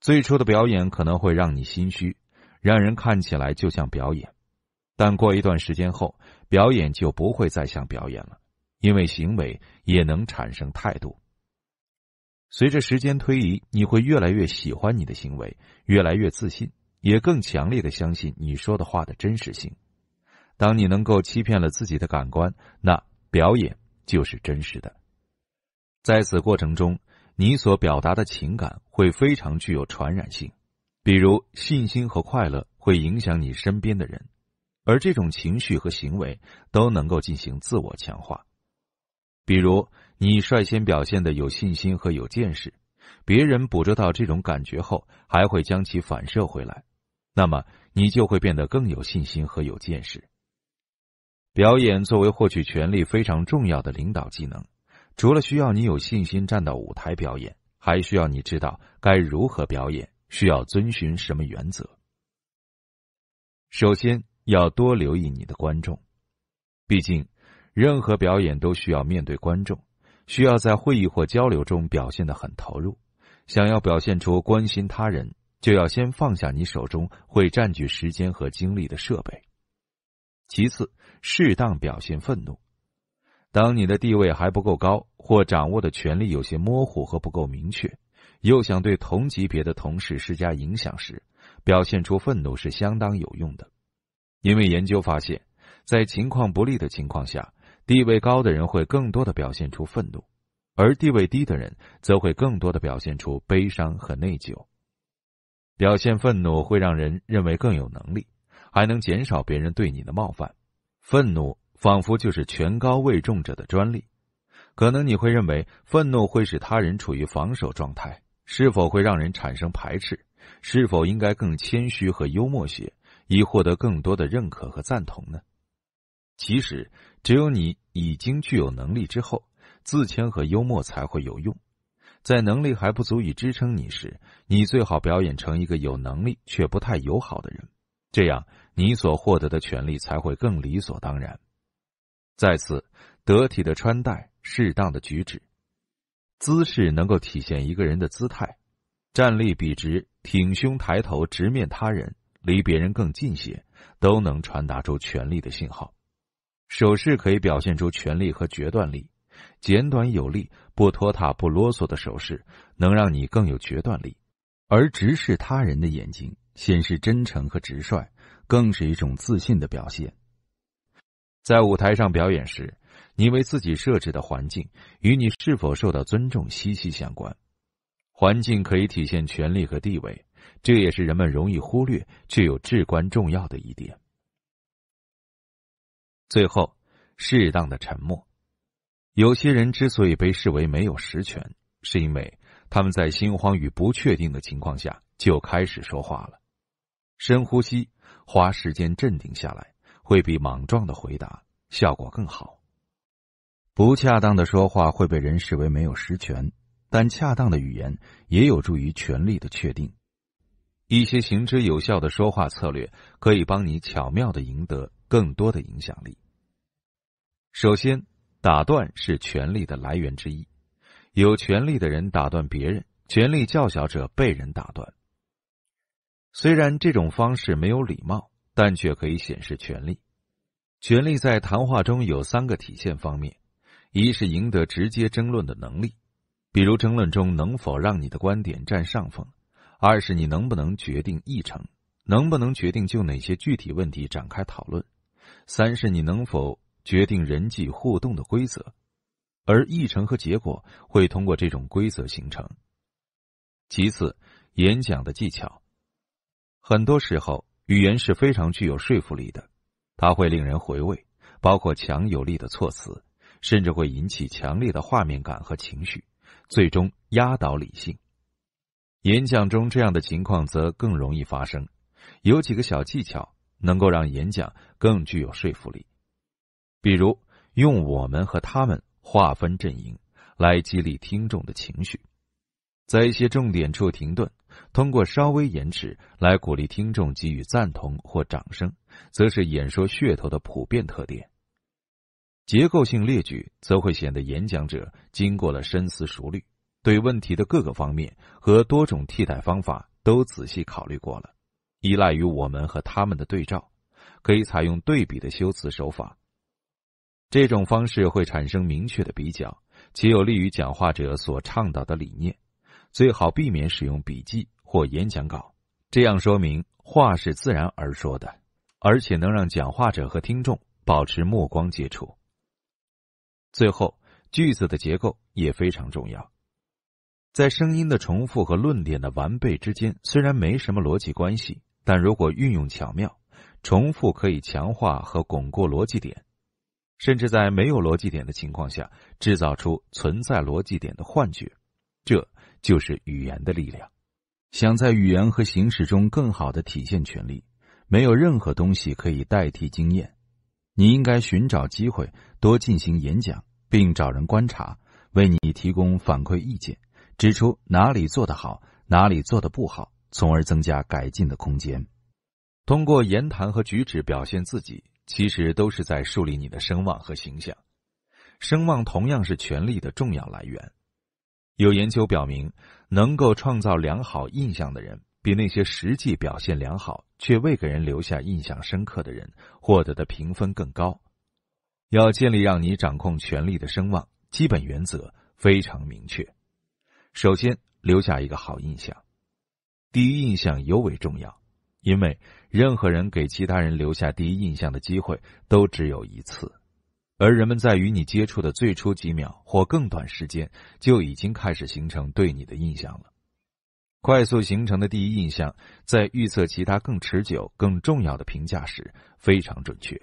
最初的表演可能会让你心虚，让人看起来就像表演。但过一段时间后，表演就不会再像表演了，因为行为也能产生态度。随着时间推移，你会越来越喜欢你的行为，越来越自信，也更强烈地相信你说的话的真实性。当你能够欺骗了自己的感官，那表演就是真实的。在此过程中，你所表达的情感会非常具有传染性，比如信心和快乐会影响你身边的人。而这种情绪和行为都能够进行自我强化。比如，你率先表现的有信心和有见识，别人捕捉到这种感觉后，还会将其反射回来，那么你就会变得更有信心和有见识。表演作为获取权力非常重要的领导技能，除了需要你有信心站到舞台表演，还需要你知道该如何表演，需要遵循什么原则。首先要多留意你的观众，毕竟任何表演都需要面对观众，需要在会议或交流中表现得很投入。想要表现出关心他人，就要先放下你手中会占据时间和精力的设备。其次，适当表现愤怒。当你的地位还不够高，或掌握的权力有些模糊和不够明确，又想对同级别的同事施加影响时，表现出愤怒是相当有用的。因为研究发现，在情况不利的情况下，地位高的人会更多的表现出愤怒，而地位低的人则会更多的表现出悲伤和内疚。表现愤怒会让人认为更有能力，还能减少别人对你的冒犯。愤怒仿佛就是权高位重者的专利。可能你会认为愤怒会使他人处于防守状态，是否会让人产生排斥，是否应该更谦虚和幽默些，以获得更多的认可和赞同呢？其实，只有你已经具有能力之后，自谦和幽默才会有用。在能力还不足以支撑你时，你最好表演成一个有能力却不太友好的人，这样你所获得的权利才会更理所当然。再次，得体的穿戴，适当的举止，姿势能够体现一个人的姿态。站立笔直，挺胸抬头，直面他人，离别人更近些，都能传达出权力的信号。手势可以表现出权力和决断力。简短有力、不拖沓、不啰嗦的手势能让你更有决断力，而直视他人的眼睛，显示真诚和直率，更是一种自信的表现。在舞台上表演时，你为自己设置的环境与你是否受到尊重息息相关。环境可以体现权力和地位，这也是人们容易忽略却有至关重要的一点。最后，适当的沉默。有些人之所以被视为没有实权，是因为他们在心慌与不确定的情况下就开始说话了。深呼吸，花时间镇定下来，会比莽撞的回答效果更好。不恰当的说话会被人视为没有实权，但恰当的语言也有助于权力的确定。一些行之有效的说话策略可以帮你巧妙地赢得更多的影响力。首先，打断是权力的来源之一，有权力的人打断别人，权力较小者被人打断。虽然这种方式没有礼貌，但却可以显示权力。权力在谈话中有三个体现方面：一是赢得直接争论的能力，比如争论中能否让你的观点占上风；二是你能不能决定议程，能不能决定就哪些具体问题展开讨论；三是你能否决定人际互动的规则，而议程和结果会通过这种规则形成。其次，演讲的技巧。很多时候，语言是非常具有说服力的，它会令人回味，包括强有力的措辞，甚至会引起强烈的画面感和情绪，最终压倒理性。演讲中这样的情况则更容易发生。有几个小技巧能够让演讲更具有说服力。比如用我们和他们划分阵营来激励听众的情绪，在一些重点处停顿，通过稍微延迟来鼓励听众给予赞同或掌声，则是演说噱头的普遍特点。结构性列举则会显得演讲者经过了深思熟虑，对问题的各个方面和多种替代方法都仔细考虑过了。依赖于我们和他们的对照，可以采用对比的修辞手法，这种方式会产生明确的比较，且有利于讲话者所倡导的理念。最好避免使用笔记或演讲稿，这样说明话是自然而说的，而且能让讲话者和听众保持目光接触。最后，句子的结构也非常重要。在声音的重复和论点的完备之间虽然没什么逻辑关系，但如果运用巧妙，重复可以强化和巩固逻辑点，甚至在没有逻辑点的情况下制造出存在逻辑点的幻觉，这就是语言的力量。想在语言和形式中更好地体现权力，没有任何东西可以代替经验。你应该寻找机会多进行演讲，并找人观察，为你提供反馈意见，指出哪里做得好，哪里做得不好，从而增加改进的空间。通过言谈和举止表现自己，其实都是在树立你的声望和形象。声望同样是权力的重要来源。有研究表明，能够创造良好印象的人，比那些实际表现良好却未给人留下印象深刻的人，获得的评分更高。要建立让你掌控权力的声望，基本原则非常明确。首先，留下一个好印象。第一印象尤为重要，因为任何人给其他人留下第一印象的机会都只有一次。而人们在与你接触的最初几秒或更短时间，就已经开始形成对你的印象了。快速形成的第一印象，在预测其他更持久、更重要的评价时非常准确。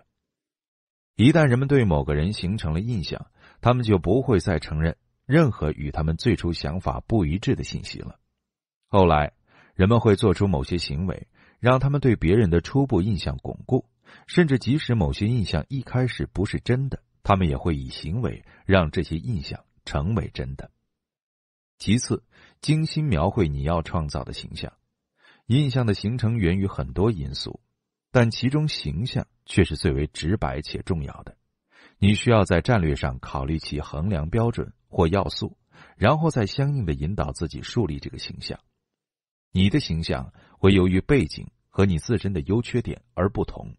一旦人们对某个人形成了印象，他们就不会再承认任何与他们最初想法不一致的信息了。后来，人们会做出某些行为，让他们对别人的初步印象巩固。甚至即使某些印象一开始不是真的，他们也会以行为让这些印象成为真的。其次，精心描绘你要创造的形象。印象的形成源于很多因素，但其中形象却是最为直白且重要的。你需要在战略上考虑其衡量标准或要素，然后再相应的引导自己树立这个形象。你的形象会由于背景和你自身的优缺点而不同。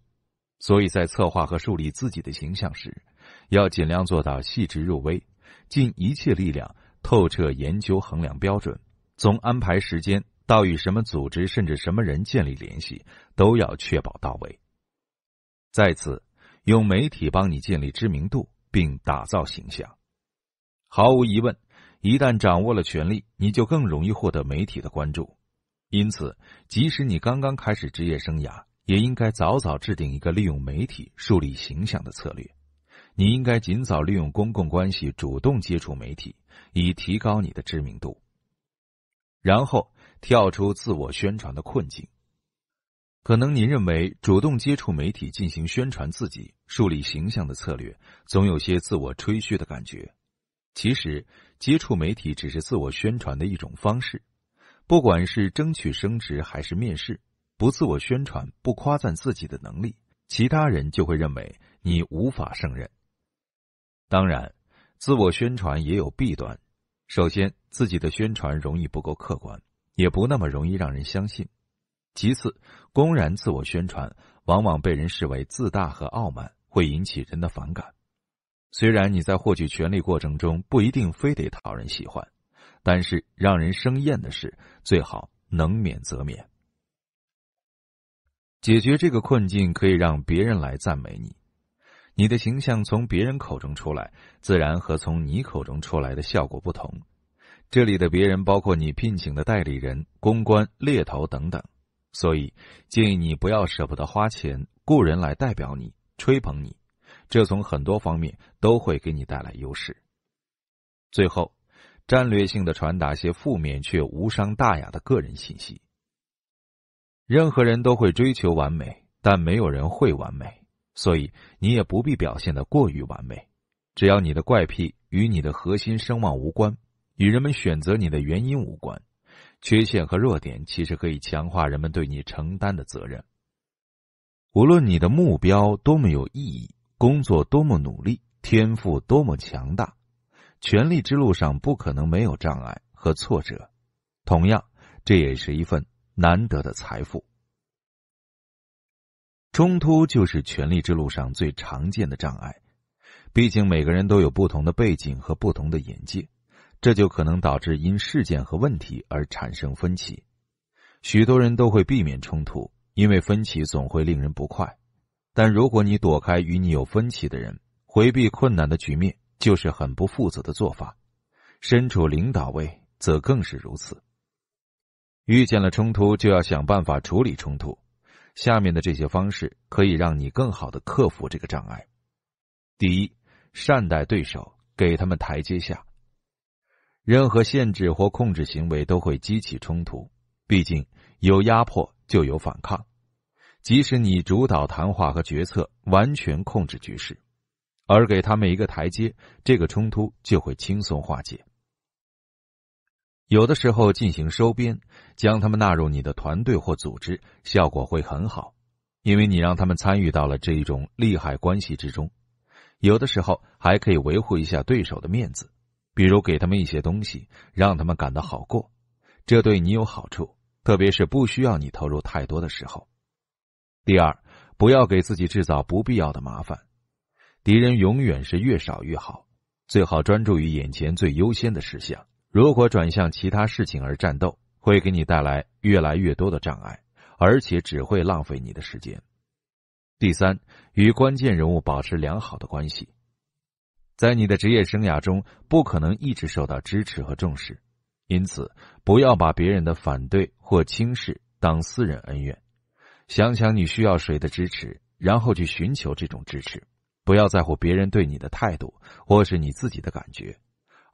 所以在策划和树立自己的形象时，要尽量做到细致入微，尽一切力量透彻研究衡量标准，从安排时间到与什么组织甚至什么人建立联系，都要确保到位。再次，用媒体帮你建立知名度并打造形象。毫无疑问，一旦掌握了权力，你就更容易获得媒体的关注。因此，即使你刚刚开始职业生涯，也应该早早制定一个利用媒体树立形象的策略。你应该尽早利用公共关系主动接触媒体，以提高你的知名度。然后，跳出自我宣传的困境。可能您认为主动接触媒体进行宣传自己、树立形象的策略，总有些自我吹嘘的感觉。其实，接触媒体只是自我宣传的一种方式。不管是争取升职还是面试，不自我宣传，不夸赞自己的能力，其他人就会认为你无法胜任。当然，自我宣传也有弊端。首先，自己的宣传容易不够客观，也不那么容易让人相信。其次，公然自我宣传往往被人视为自大和傲慢，会引起人的反感。虽然你在获取权力过程中不一定非得讨人喜欢，但是让人生厌的事，最好能免则免。解决这个困境可以让别人来赞美你。你的形象从别人口中出来，自然和从你口中出来的效果不同。这里的别人包括你聘请的代理人、公关、猎头等等。所以建议你不要舍不得花钱雇人来代表你、吹捧你，这从很多方面都会给你带来优势。最后，战略性的传达些负面却无伤大雅的个人信息。任何人都会追求完美，但没有人会完美，所以你也不必表现得过于完美。只要你的怪癖与你的核心声望无关，与人们选择你的原因无关，缺陷和弱点其实可以强化人们对你承担的责任。无论你的目标多么有意义，工作多么努力，天赋多么强大，权力之路上不可能没有障碍和挫折。同样，这也是一份难得的财富。冲突就是权力之路上最常见的障碍，毕竟每个人都有不同的背景和不同的眼界，这就可能导致因事件和问题而产生分歧。许多人都会避免冲突，因为分歧总会令人不快。但如果你躲开与你有分歧的人，回避困难的局面，就是很不负责的做法。身处领导位，则更是如此。遇见了冲突，就要想办法处理冲突。下面的这些方式可以让你更好地克服这个障碍。第一，善待对手，给他们台阶下。任何限制或控制行为都会激起冲突，毕竟有压迫就有反抗。即使你主导谈话和决策，完全控制局势，而给他们一个台阶，这个冲突就会轻松化解。有的时候进行收编，将他们纳入你的团队或组织，效果会很好，因为你让他们参与到了这一种利害关系之中。有的时候还可以维护一下对手的面子，比如给他们一些东西，让他们感到好过，这对你有好处，特别是不需要你投入太多的时候。第二，不要给自己制造不必要的麻烦。敌人永远是越少越好，最好专注于眼前最优先的事项。如果转向其他事情而战斗，会给你带来越来越多的障碍，而且只会浪费你的时间。第三，与关键人物保持良好的关系。在你的职业生涯中，不可能一直受到支持和重视，因此不要把别人的反对或轻视当私人恩怨。想想你需要谁的支持，然后去寻求这种支持。不要在乎别人对你的态度或是你自己的感觉，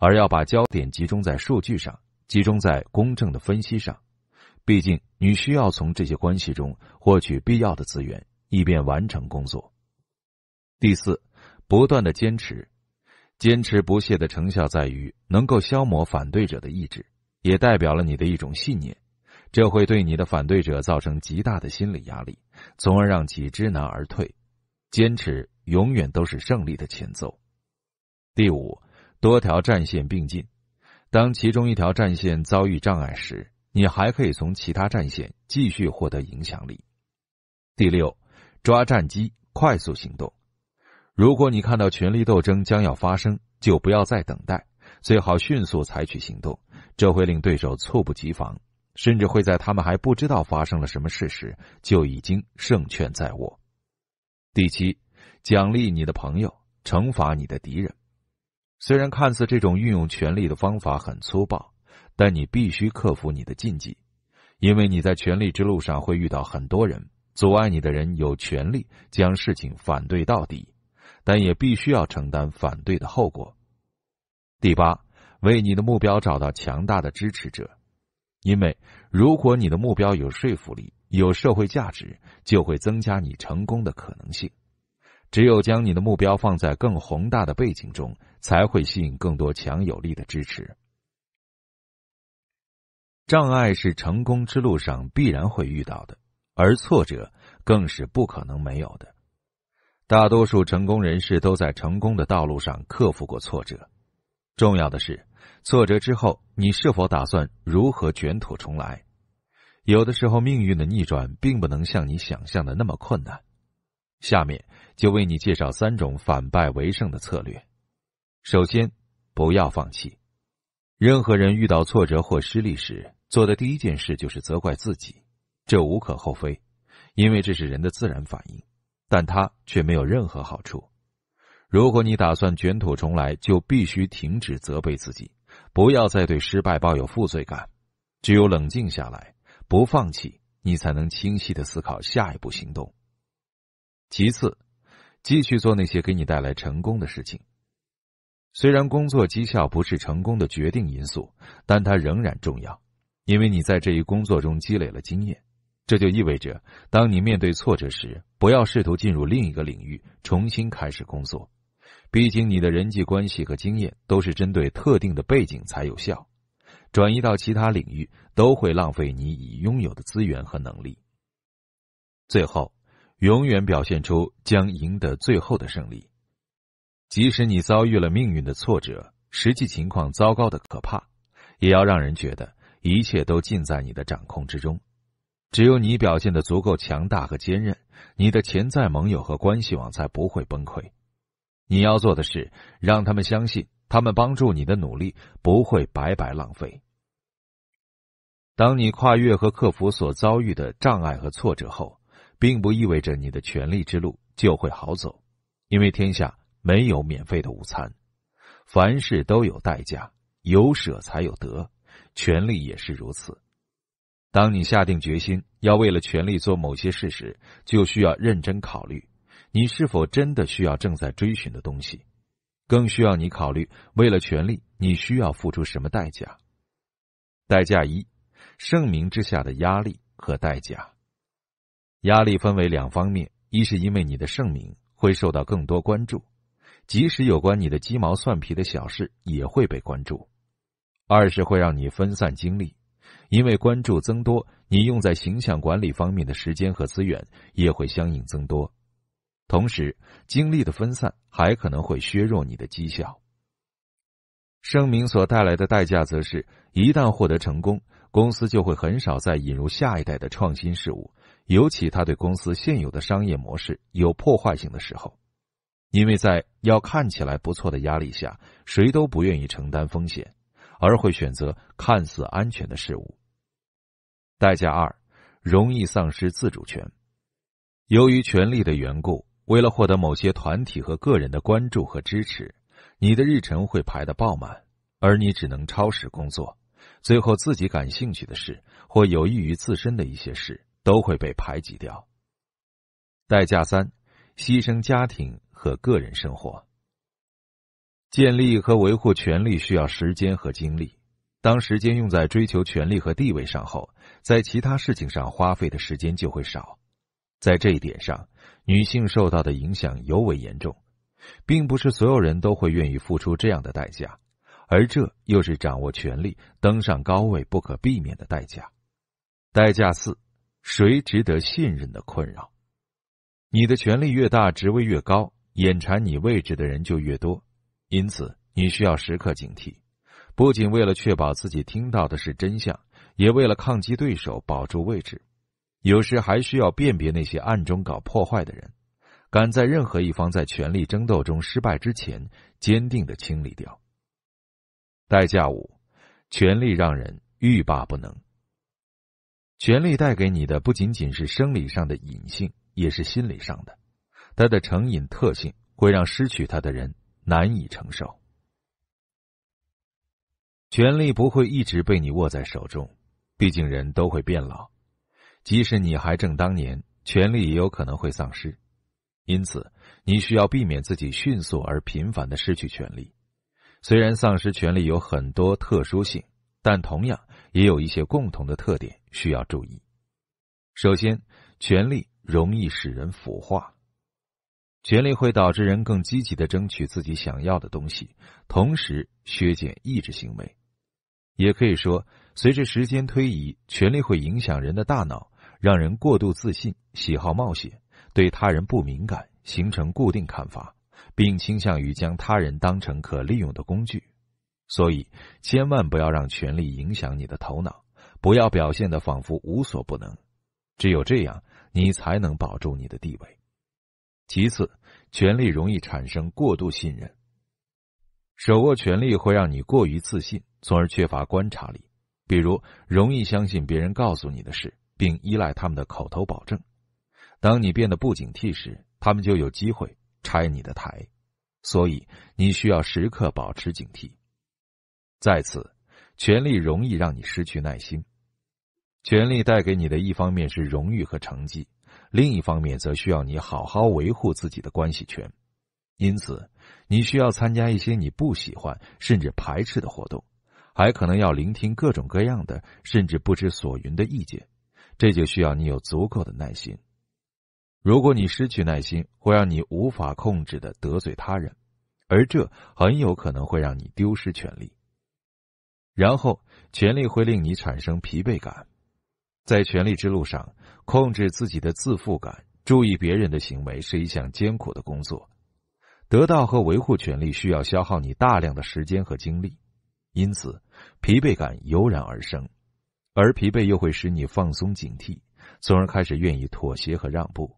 而要把焦点集中在数据上，集中在公正的分析上。毕竟你需要从这些关系中获取必要的资源，以便完成工作。第四，不断的坚持。坚持不懈的成效在于能够消磨反对者的意志，也代表了你的一种信念，这会对你的反对者造成极大的心理压力，从而让其知难而退。坚持永远都是胜利的前奏。第五，多条战线并进。当其中一条战线遭遇障碍时，你还可以从其他战线继续获得影响力。第六，抓战机，快速行动。如果你看到权力斗争将要发生，就不要再等待，最好迅速采取行动，这会令对手猝不及防，甚至会在他们还不知道发生了什么事时，就已经胜券在握。第七，奖励你的朋友，惩罚你的敌人。虽然看似这种运用权力的方法很粗暴，但你必须克服你的禁忌，因为你在权力之路上会遇到很多人，阻碍你的人有权利将事情反对到底，但也必须要承担反对的后果。第八，为你的目标找到强大的支持者。因为如果你的目标有说服力，有社会价值，就会增加你成功的可能性。只有将你的目标放在更宏大的背景中，才会吸引更多强有力的支持。障碍是成功之路上必然会遇到的，而挫折更是不可能没有的。大多数成功人士都在成功的道路上克服过挫折。重要的是，挫折之后你是否打算如何卷土重来？有的时候命运的逆转并不能像你想象的那么困难。下面就为你介绍三种反败为胜的策略。首先，不要放弃。任何人遇到挫折或失利时，做的第一件事就是责怪自己，这无可厚非，因为这是人的自然反应。但它却没有任何好处。如果你打算卷土重来，就必须停止责备自己，不要再对失败抱有负罪感。只有冷静下来，不放弃，你才能清晰地思考下一步行动。其次，继续做那些给你带来成功的事情。虽然工作绩效不是成功的决定因素，但它仍然重要，因为你在这一工作中积累了经验。这就意味着，当你面对挫折时，不要试图进入另一个领域重新开始工作，毕竟你的人际关系和经验都是针对特定的背景才有效，转移到其他领域都会浪费你已拥有的资源和能力。最后，永远表现出将赢得最后的胜利。即使你遭遇了命运的挫折，实际情况糟糕的可怕，也要让人觉得一切都尽在你的掌控之中。只有你表现得足够强大和坚韧，你的潜在盟友和关系网才不会崩溃。你要做的是让他们相信，他们帮助你的努力不会白白浪费。当你跨越和克服所遭遇的障碍和挫折后，并不意味着你的权力之路就会好走，因为天下没有免费的午餐，凡事都有代价，有舍才有得，权力也是如此。当你下定决心要为了权力做某些事时，就需要认真考虑你是否真的需要正在追寻的东西，更需要你考虑为了权力你需要付出什么代价。代价一，盛名之下的压力和代价。压力分为两方面，一是因为你的盛名会受到更多关注，即使有关你的鸡毛蒜皮的小事也会被关注；二是会让你分散精力，因为关注增多，你用在形象管理方面的时间和资源也会相应增多。同时，精力的分散还可能会削弱你的绩效。声明所带来的代价则是，一旦获得成功，公司就会很少再引入下一代的创新事物，尤其它对公司现有的商业模式有破坏性的时候。因为在要看起来不错的压力下，谁都不愿意承担风险，而会选择看似安全的事物。代价二，容易丧失自主权。由于权力的缘故，为了获得某些团体和个人的关注和支持，你的日程会排得爆满，而你只能超时工作，最后自己感兴趣的事或有益于自身的一些事都会被排挤掉。代价三，牺牲家庭和个人生活。建立和维护权力需要时间和精力，当时间用在追求权力和地位上后，在其他事情上花费的时间就会少。在这一点上，女性受到的影响尤为严重，并不是所有人都会愿意付出这样的代价，而这又是掌握权力、登上高位不可避免的代价。代价四，谁值得信任的困扰。你的权力越大，职位越高，眼馋你位置的人就越多，因此你需要时刻警惕，不仅为了确保自己听到的是真相，也为了抗击对手保住位置。有时还需要辨别那些暗中搞破坏的人，敢在任何一方在权力争斗中失败之前，坚定地清理掉。代价五，权力让人欲罢不能。权力带给你的不仅仅是生理上的瘾性，也是心理上的，它的成瘾特性会让失去它的人难以承受。权力不会一直被你握在手中，毕竟人都会变老。即使你还正当年，权力也有可能会丧失，因此你需要避免自己迅速而频繁的失去权力。虽然丧失权力有很多特殊性，但同样也有一些共同的特点需要注意。首先，权力容易使人腐化。权力会导致人更积极地争取自己想要的东西，同时削减意志行为。也可以说，随着时间推移，权力会影响人的大脑，让人过度自信，喜好冒险，对他人不敏感，形成固定看法，并倾向于将他人当成可利用的工具。所以，千万不要让权力影响你的头脑，不要表现得仿佛无所不能，只有这样，你才能保住你的地位。其次，权力容易产生过度信任。手握权力会让你过于自信，从而缺乏观察力，比如容易相信别人告诉你的事，并依赖他们的口头保证。当你变得不警惕时，他们就有机会拆你的台，所以你需要时刻保持警惕。再次，权力容易让你失去耐心。权力带给你的一方面是荣誉和成绩，另一方面则需要你好好维护自己的关系圈。因此，你需要参加一些你不喜欢甚至排斥的活动，还可能要聆听各种各样的甚至不知所云的意见，这就需要你有足够的耐心。如果你失去耐心，会让你无法控制地得罪他人，而这很有可能会让你丢失权力。然后，权力会令你产生疲惫感。在权力之路上，控制自己的自负感，注意别人的行为是一项艰苦的工作。得到和维护权力需要消耗你大量的时间和精力，因此疲惫感油然而生，而疲惫又会使你放松警惕，从而开始愿意妥协和让步。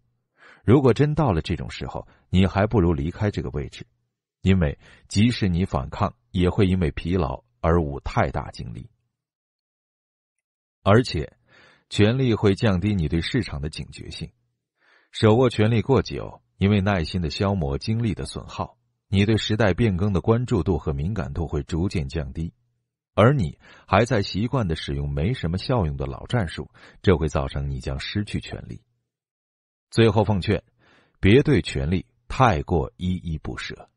如果真到了这种时候，你还不如离开这个位置，因为即使你反抗，也会因为疲劳而无太大精力。而且，权力会降低你对市场的警觉性。手握权力过久，因为耐心的消磨、精力的损耗，你对时代变更的关注度和敏感度会逐渐降低，而你还在习惯地使用没什么效用的老战术，这会造成你将失去权力。最后奉劝，别对权力太过依依不舍，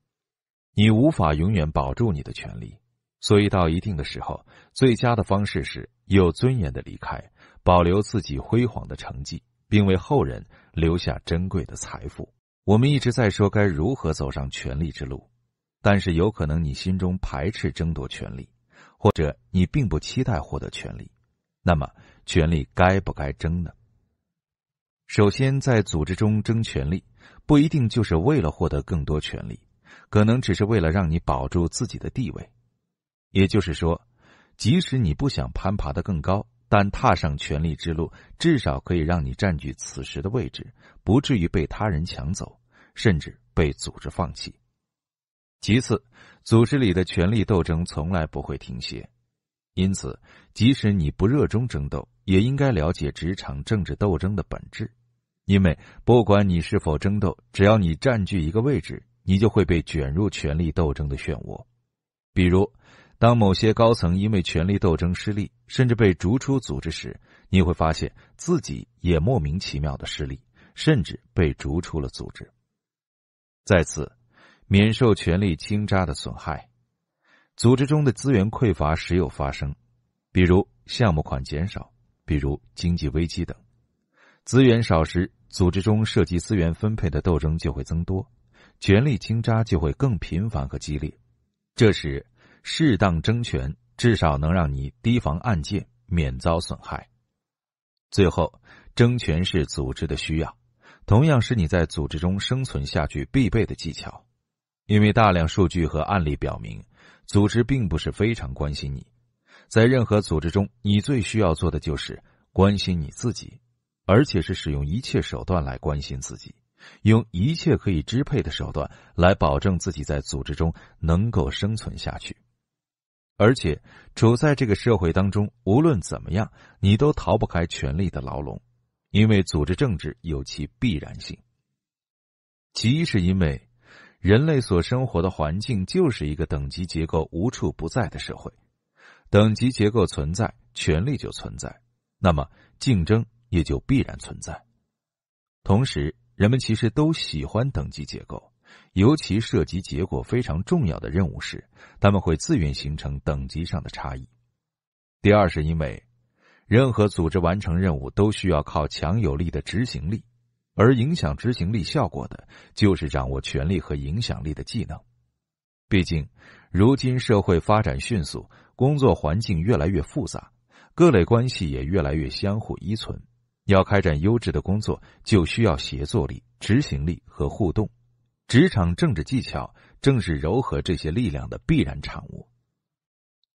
你无法永远保住你的权力，所以到一定的时候，最佳的方式是有尊严地离开，保留自己辉煌的成绩，并为后人留下珍贵的财富。我们一直在说该如何走上权力之路，但是有可能你心中排斥争夺权力，或者你并不期待获得权力。那么，权力该不该争呢？首先，在组织中争权力，不一定就是为了获得更多权力，可能只是为了让你保住自己的地位。也就是说，即使你不想攀爬得更高，但踏上权力之路，至少可以让你占据此时的位置，不至于被他人抢走，甚至被组织放弃。其次，组织里的权力斗争从来不会停歇，因此，即使你不热衷争斗，也应该了解职场政治斗争的本质。因为不管你是否争斗，只要你占据一个位置，你就会被卷入权力斗争的漩涡。比如，当某些高层因为权力斗争失利，甚至被逐出组织时，你会发现自己也莫名其妙的失利，甚至被逐出了组织。再次，免受权力倾轧的损害。组织中的资源匮乏时有发生，比如项目款减少，比如经济危机等。资源少时，组织中涉及资源分配的斗争就会增多，权力倾轧就会更频繁和激烈。这时，适当争权至少能让你提防暗箭，免遭损害。最后，争权是组织的需要，同样是你在组织中生存下去必备的技巧。因为大量数据和案例表明，组织并不是非常关心你。在任何组织中，你最需要做的就是关心你自己，而且是使用一切手段来关心自己，用一切可以支配的手段来保证自己在组织中能够生存下去。而且，处在这个社会当中，无论怎么样，你都逃不开权力的牢笼，因为组织政治有其必然性。其一是因为人类所生活的环境就是一个等级结构无处不在的社会，等级结构存在，权力就存在，那么竞争也就必然存在。同时，人们其实都喜欢等级结构，尤其涉及结果非常重要的任务时，他们会自愿形成等级上的差异。第二是因为，任何组织完成任务都需要靠强有力的执行力，而影响执行力效果的就是掌握权力和影响力的技能。毕竟，如今社会发展迅速，工作环境越来越复杂，各类关系也越来越相互依存。要开展优质的工作，就需要协作力、执行力和互动。职场政治技巧正是糅合这些力量的必然产物。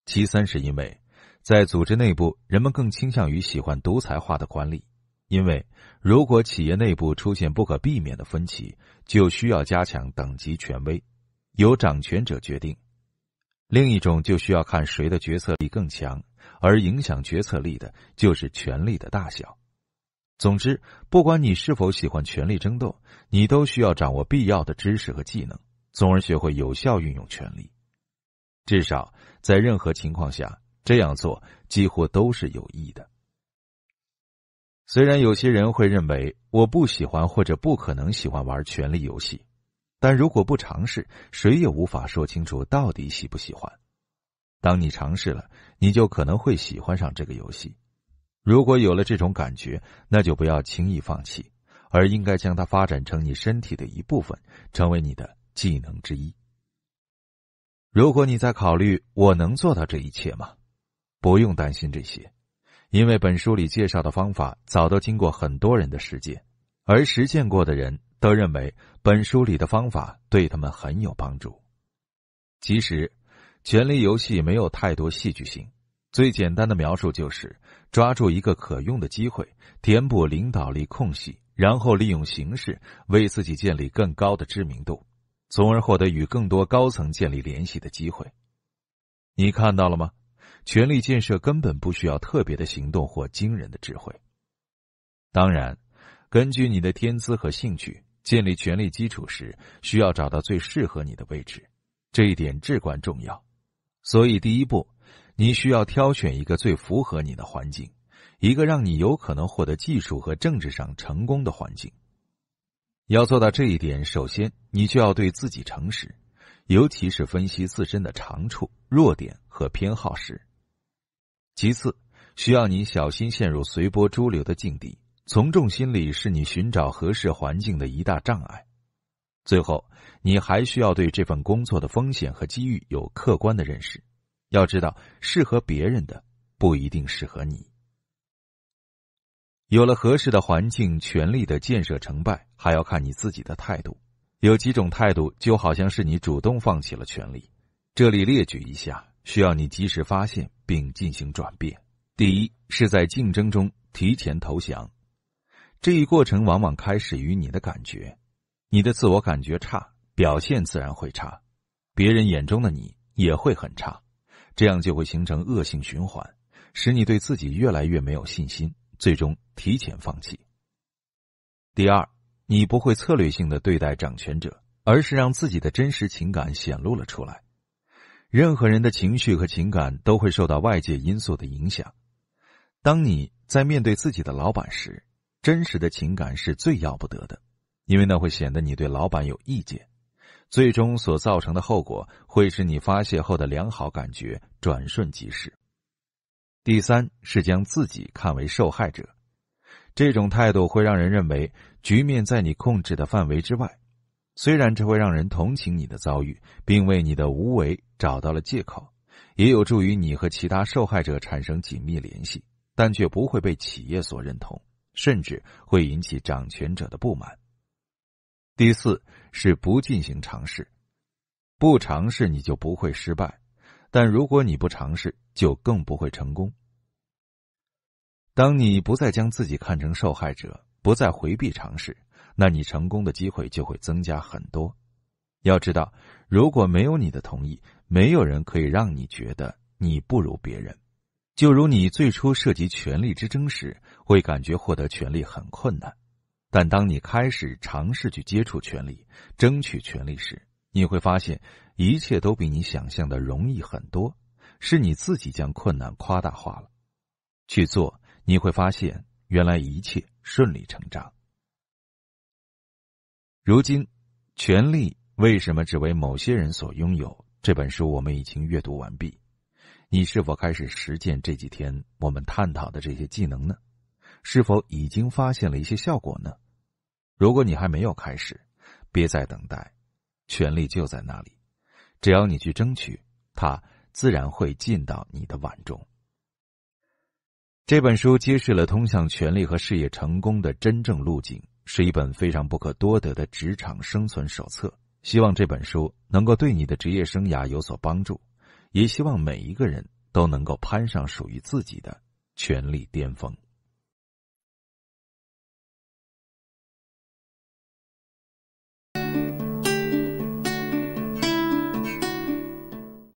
其三是因为，在组织内部，人们更倾向于喜欢独裁化的管理。因为如果企业内部出现不可避免的分歧，就需要加强等级权威，由掌权者决定。另一种就需要看谁的决策力更强，而影响决策力的就是权力的大小。总之，不管你是否喜欢权力争斗，你都需要掌握必要的知识和技能，从而学会有效运用权力。至少在任何情况下，这样做几乎都是有益的。虽然有些人会认为我不喜欢或者不可能喜欢玩权力游戏，但如果不尝试，谁也无法说清楚到底喜不喜欢。当你尝试了，你就可能会喜欢上这个游戏。如果有了这种感觉，那就不要轻易放弃，而应该将它发展成你身体的一部分，成为你的技能之一。如果你在考虑我能做到这一切吗？不用担心这些。因为本书里介绍的方法早都经过很多人的实践，而实践过的人都认为本书里的方法对他们很有帮助。其实，权力游戏没有太多戏剧性，最简单的描述就是抓住一个可用的机会，填补领导力空隙，然后利用形势为自己建立更高的知名度，从而获得与更多高层建立联系的机会。你看到了吗？权力建设根本不需要特别的行动或惊人的智慧。当然，根据你的天资和兴趣，建立权力基础时，需要找到最适合你的位置，这一点至关重要。所以第一步，你需要挑选一个最符合你的环境，一个让你有可能获得技术和政治上成功的环境。要做到这一点，首先，你就要对自己诚实，尤其是分析自身的长处、弱点和偏好时。其次，需要你小心陷入随波逐流的境地，从众心理是你寻找合适环境的一大障碍。最后，你还需要对这份工作的风险和机遇有客观的认识，要知道适合别人的不一定适合你。有了合适的环境，权力的建设成败还要看你自己的态度。有几种态度就好像是你主动放弃了权力，这里列举一下，需要你及时发现并进行转变。第一，是在竞争中提前投降。这一过程往往开始于你的感觉，你的自我感觉差，表现自然会差，别人眼中的你也会很差，这样就会形成恶性循环，使你对自己越来越没有信心，最终提前放弃。第二，你不会策略性的对待掌权者，而是让自己的真实情感显露了出来。任何人的情绪和情感都会受到外界因素的影响，当你在面对自己的老板时，真实的情感是最要不得的，因为那会显得你对老板有意见，最终所造成的后果会使你发泄后的良好感觉转瞬即逝。第三，是将自己看为受害者。这种态度会让人认为局面在你控制的范围之外，虽然这会让人同情你的遭遇，并为你的无为找到了借口，也有助于你和其他受害者产生紧密联系，但却不会被企业所认同，甚至会引起掌权者的不满。第四，是不进行尝试。不尝试你就不会失败，但如果你不尝试就更不会成功。当你不再将自己看成受害者，不再回避尝试，那你成功的机会就会增加很多。要知道，如果没有你的同意，没有人可以让你觉得你不如别人。就如你最初涉及权力之争时，会感觉获得权力很困难，但当你开始尝试去接触权力，争取权力时，你会发现一切都比你想象的容易很多，是你自己将困难夸大化了。去做，你会发现原来一切顺理成章。如今，权力为什么只为某些人所拥有？这本书我们已经阅读完毕。你是否开始实践这几天我们探讨的这些技能呢？是否已经发现了一些效果呢？如果你还没有开始，别再等待，权力就在那里，只要你去争取，它自然会进到你的碗中。这本书揭示了通向权力和事业成功的真正路径，是一本非常不可多得的职场生存手册。希望这本书能够对你的职业生涯有所帮助，也希望每一个人都能够攀上属于自己的权力巅峰。